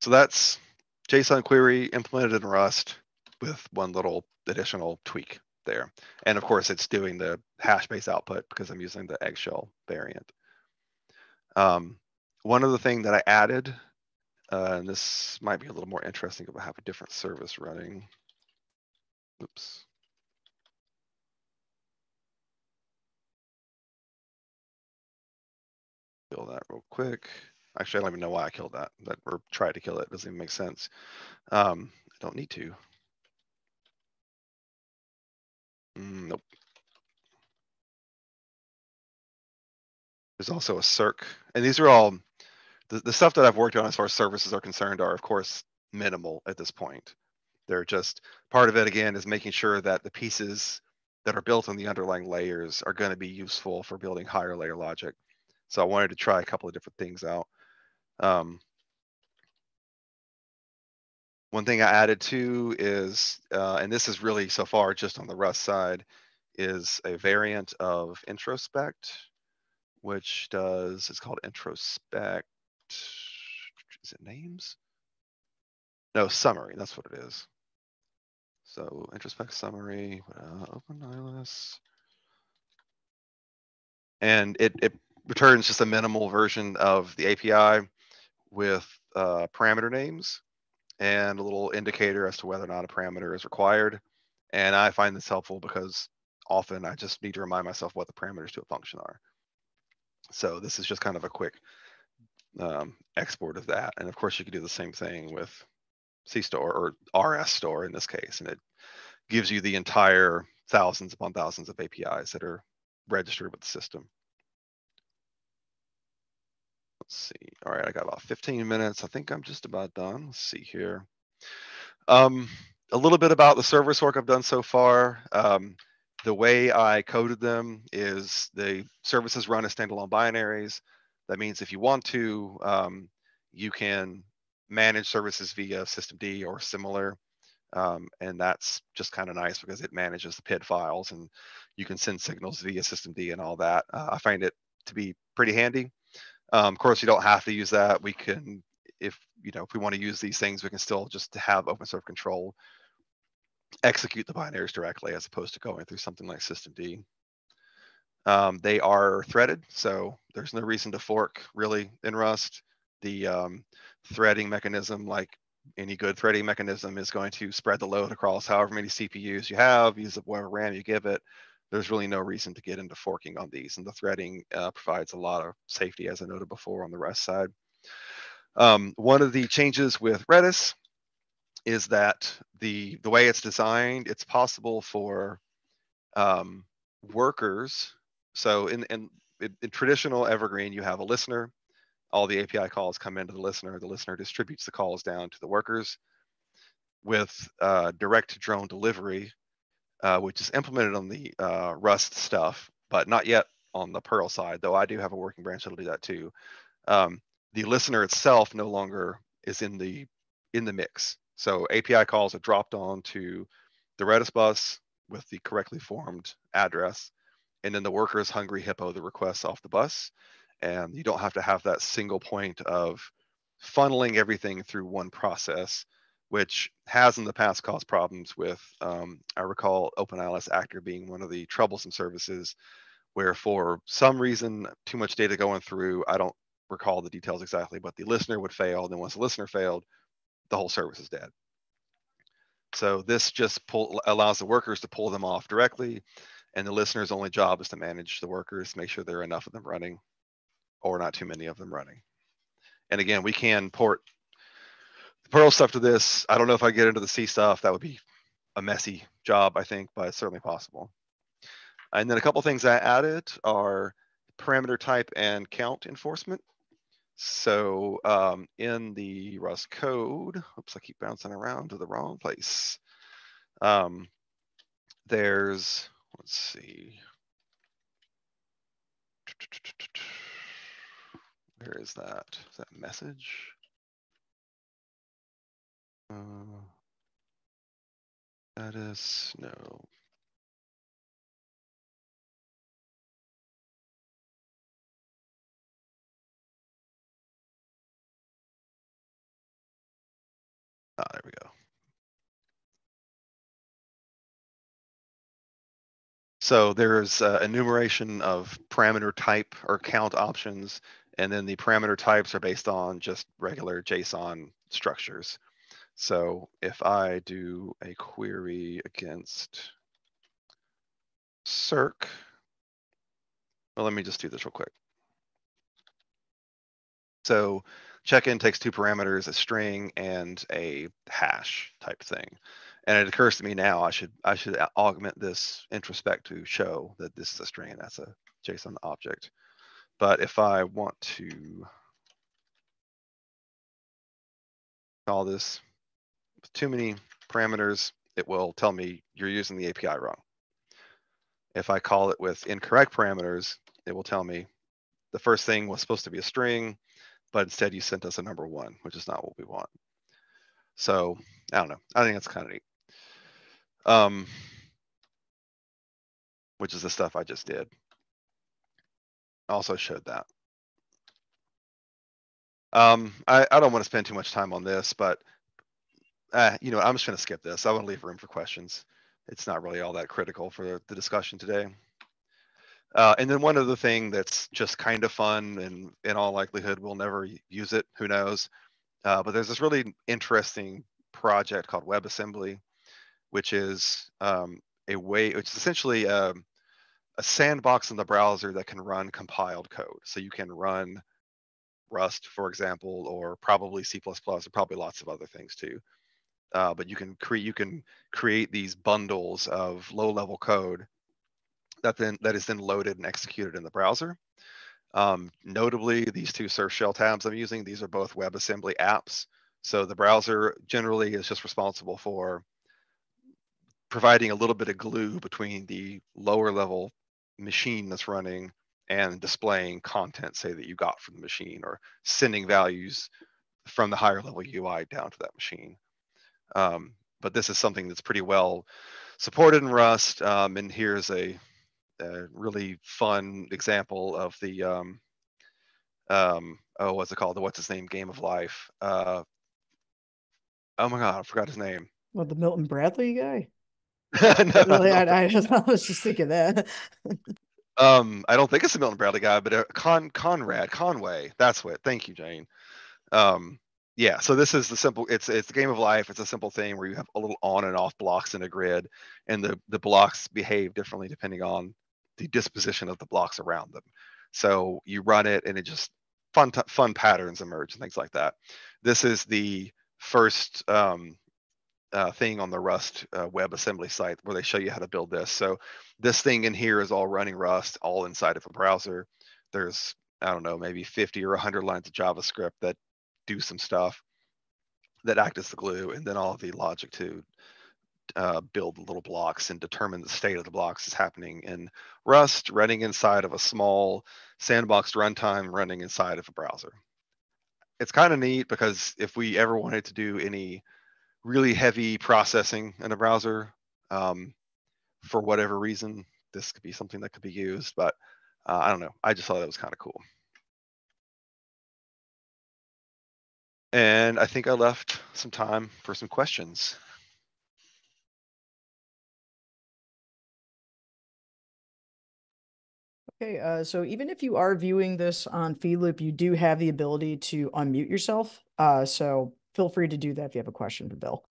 So that's JSON query implemented in Rust with one little additional tweak there. And of course, it's doing the hash-based output because I'm using the eggshell variant. One other thing that I added, and this might be a little more interesting if I have a different service running. Oops. Kill that real quick. Actually, I don't even know why I killed that, or tried to kill it. It doesn't even make sense. I don't need to. Nope. There's also a circ. And these are all, the stuff that I've worked on as far as services are concerned are, of course, minimal at this point. They're just, part of it, again, is making sure that the pieces that are built on the underlying layers are going to be useful for building higher layer logic. So I wanted to try a couple of different things out. One thing I added too is, and this is really so far just on the Rust side, is a variant of introspect, which does, it's called introspect, is it names? No, summary, that's what it is. So introspect summary, open ILS. And it returns just a minimal version of the API with parameter names and a little indicator as to whether or not a parameter is required. And I find this helpful because often I just need to remind myself what the parameters to a function are. So this is just kind of a quick export of that. And of course you can do the same thing with C-Store or RS Store in this case. And it gives you the entire thousands upon thousands of APIs that are registered with the system. Let's see. All right, I got about 15 minutes. I think I'm just about done. Let's see here. A little bit about the service work I've done so far. The way I coded them is the services run as standalone binaries. That means if you want to, you can manage services via systemd or similar. And that's just kind of nice because it manages the PID files and you can send signals via systemd and all that. I find it to be pretty handy. Of course, you don't have to use that. We can, if we want to use these things, we can still just have OpenSurf control execute the binaries directly as opposed to going through something like systemd. They are threaded, so there's no reason to fork really in Rust. The threading mechanism, like any good threading mechanism, is going to spread the load across however many CPUs you have, use up whatever RAM you give it. There's really no reason to get into forking on these, and the threading provides a lot of safety, as I noted before on the Rust side. One of the changes with Redis is that the way it's designed, it's possible for workers. So in traditional Evergreen, you have a listener. All the API calls come into the listener. The listener distributes the calls down to the workers. With direct drone delivery, which is implemented on the Rust stuff, but not yet on the Perl side, though I do have a working branch that'll do that too. The listener itself no longer is in the mix. So API calls are dropped onto the Redis bus with the correctly formed address, and then the workers hungry hippo the requests off the bus, and you don't have to have that single point of funneling everything through one process, which has in the past caused problems with, I recall OpenILS Actor being one of the troublesome services where for some reason, too much data going through, I don't recall the details exactly, but the listener would fail. Then once the listener failed, the whole service is dead. So this just allows the workers to pull them off directly. And the listener's only job is to manage the workers, make sure there are enough of them running or not too many of them running. And again, we can port the Perl stuff to this. I don't know if I get into the C stuff. That would be a messy job, I think, but it's certainly possible. And then a couple things I added are parameter type and count enforcement. So in the Rust code, oops, I keep bouncing around to the wrong place. There's, let's see. Where is that? Is that message? That is, no. Ah, there we go. So there's enumeration of parameter type or count options, and then the parameter types are based on just regular JSON structures. So if I do a query against circ, well, let me just do this real quick. So check-in takes two parameters, a string and a hash type thing. And it occurs to me now, I should augment this introspect to show that this is a string and that's a JSON object. But if I want to call this with too many parameters, it will tell me you're using the API wrong. If I call it with incorrect parameters, it will tell me the first thing was supposed to be a string, but instead you sent us a number one, which is not what we want. So I don't know. I think that's kind of neat, which is the stuff I just did. I also showed that. I don't want to spend too much time on this, but you know, I'm just going to skip this. I want to leave room for questions. It's not really all that critical for the discussion today. And then one other thing that's just kind of fun, and in all likelihood we'll never use it, who knows. But there's this really interesting project called WebAssembly, which is essentially a sandbox in the browser that can run compiled code. So you can run Rust, for example, or probably C++, or probably lots of other things too. But you can create these bundles of low-level code that is then loaded and executed in the browser. Notably, these two Surf shell tabs I'm using, these are both WebAssembly apps. So the browser generally is just responsible for providing a little bit of glue between the lower level machine that's running and displaying content, say, that you got from the machine, or sending values from the higher level UI down to that machine. But this is something that's pretty well supported in Rust, and here's a really fun example of the game of life. Oh my god, I forgot his name. Well, the Milton Bradley guy. I was just thinking that. I don't think it's the Milton Bradley guy, but Conway. That's what. Thank you, Jane. Yeah, so this is the simple. It's the game of life. It's a simple thing where you have a little on and off blocks in a grid, and the blocks behave differently depending on the disposition of the blocks around them. So you run it, and it just fun patterns emerge and things like that. This is the first thing on the Rust WebAssembly site where they show you how to build this. So this thing in here is all running Rust, all inside of a browser. There's, I don't know, maybe 50 or 100 lines of JavaScript that do some stuff that act as the glue, and then all of the logic to build the little blocks and determine the state of the blocks is happening in Rust, running inside of a small sandboxed runtime, running inside of a browser. It's kind of neat because if we ever wanted to do any really heavy processing in a browser, for whatever reason, this could be something that could be used, but I don't know. I just thought that was kind of cool. And I think I left some time for some questions. Okay, so even if you are viewing this on Feedloop, you do have the ability to unmute yourself. So feel free to do that if you have a question for Bill.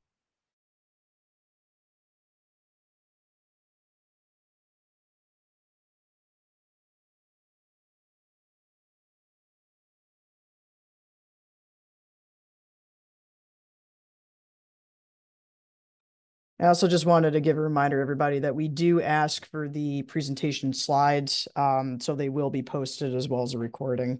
I also just wanted to give a reminder to everybody that we do ask for the presentation slides, so they will be posted as well as a recording.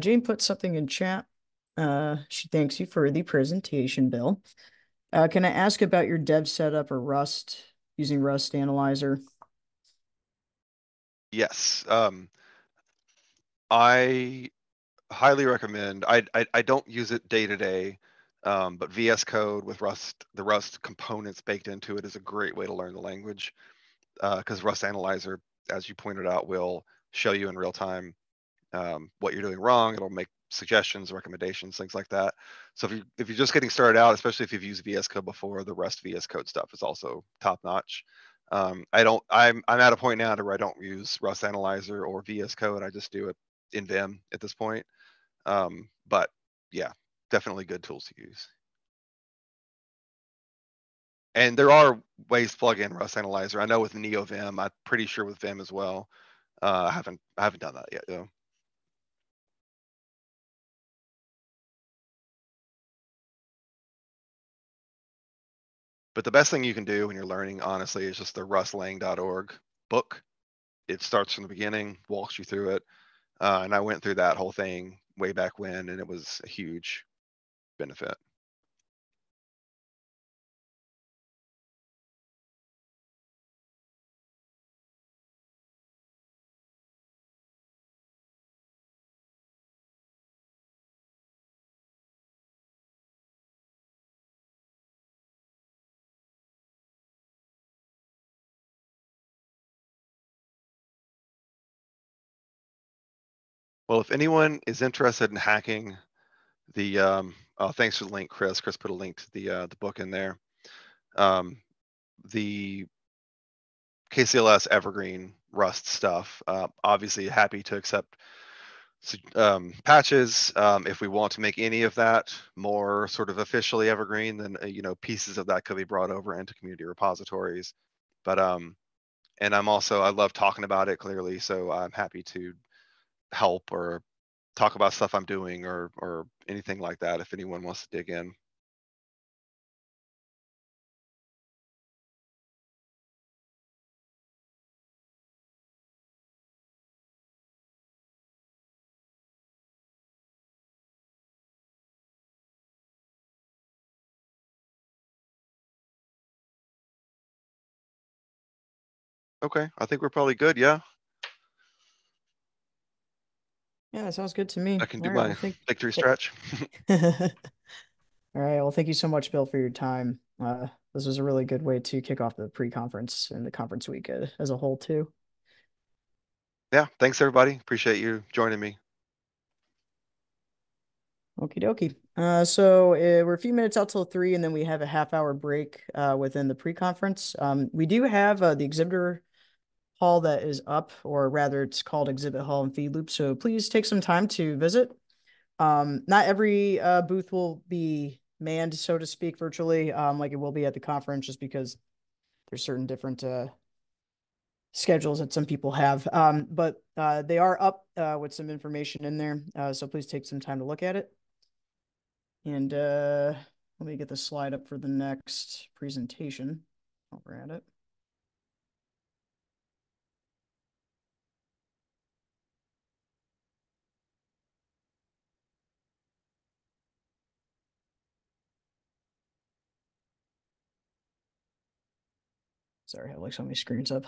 Jane put something in chat. She thanks you for the presentation, Bill. Can I ask about your dev setup or Rust, using Rust Analyzer? Yes. I highly recommend, I don't use it day to day, but VS Code with Rust, the Rust components baked into it, is a great way to learn the language, because Rust Analyzer, as you pointed out, will show you in real time what you're doing wrong. It'll make suggestions, recommendations, things like that. So if you're just getting started out, especially if you've used VS Code before, the Rust VS Code stuff is also top notch. I'm at a point now to where I don't use Rust Analyzer or VS Code. I just do it in Vim at this point. But yeah, definitely good tools to use. And there are ways to plug in Rust Analyzer. I know with NeoVim, I'm pretty sure with Vim as well. I haven't done that yet though. But the best thing you can do when you're learning, honestly, is just the rustlang.org book. It starts from the beginning, walks you through it. And I went through that whole thing way back when, and it was a huge benefit. Well, if anyone is interested in hacking the, thanks for the link, Chris. Chris put a link to the book in there. The KCLS Evergreen Rust stuff, obviously happy to accept patches. If we want to make any of that more sort of officially evergreen, then, you know, pieces of that could be brought over into community repositories. But, and I'm also, I love talking about it clearly, so I'm happy to help or talk about stuff I'm doing or anything like that if anyone wants to dig in. Okay, I think we're probably good, yeah. Yeah, that sounds good to me. I can do my victory stretch. All right. Well, thank you so much, Bill, for your time. This was a really good way to kick off the pre-conference and the conference week as a whole, too. Yeah. Thanks, everybody. Appreciate you joining me. Okie dokie. So we're a few minutes out till 3, and then we have a half-hour break within the pre-conference. We do have the exhibitor hall that is up, or rather it's called Exhibit Hall in Feedloop, so please take some time to visit. Not every booth will be manned, so to speak, virtually, like it will be at the conference, just because there's certain different schedules that some people have. But they are up with some information in there. So please take some time to look at it. And let me get the slide up for the next presentation while we're at it. Sorry, I have like so many screens up.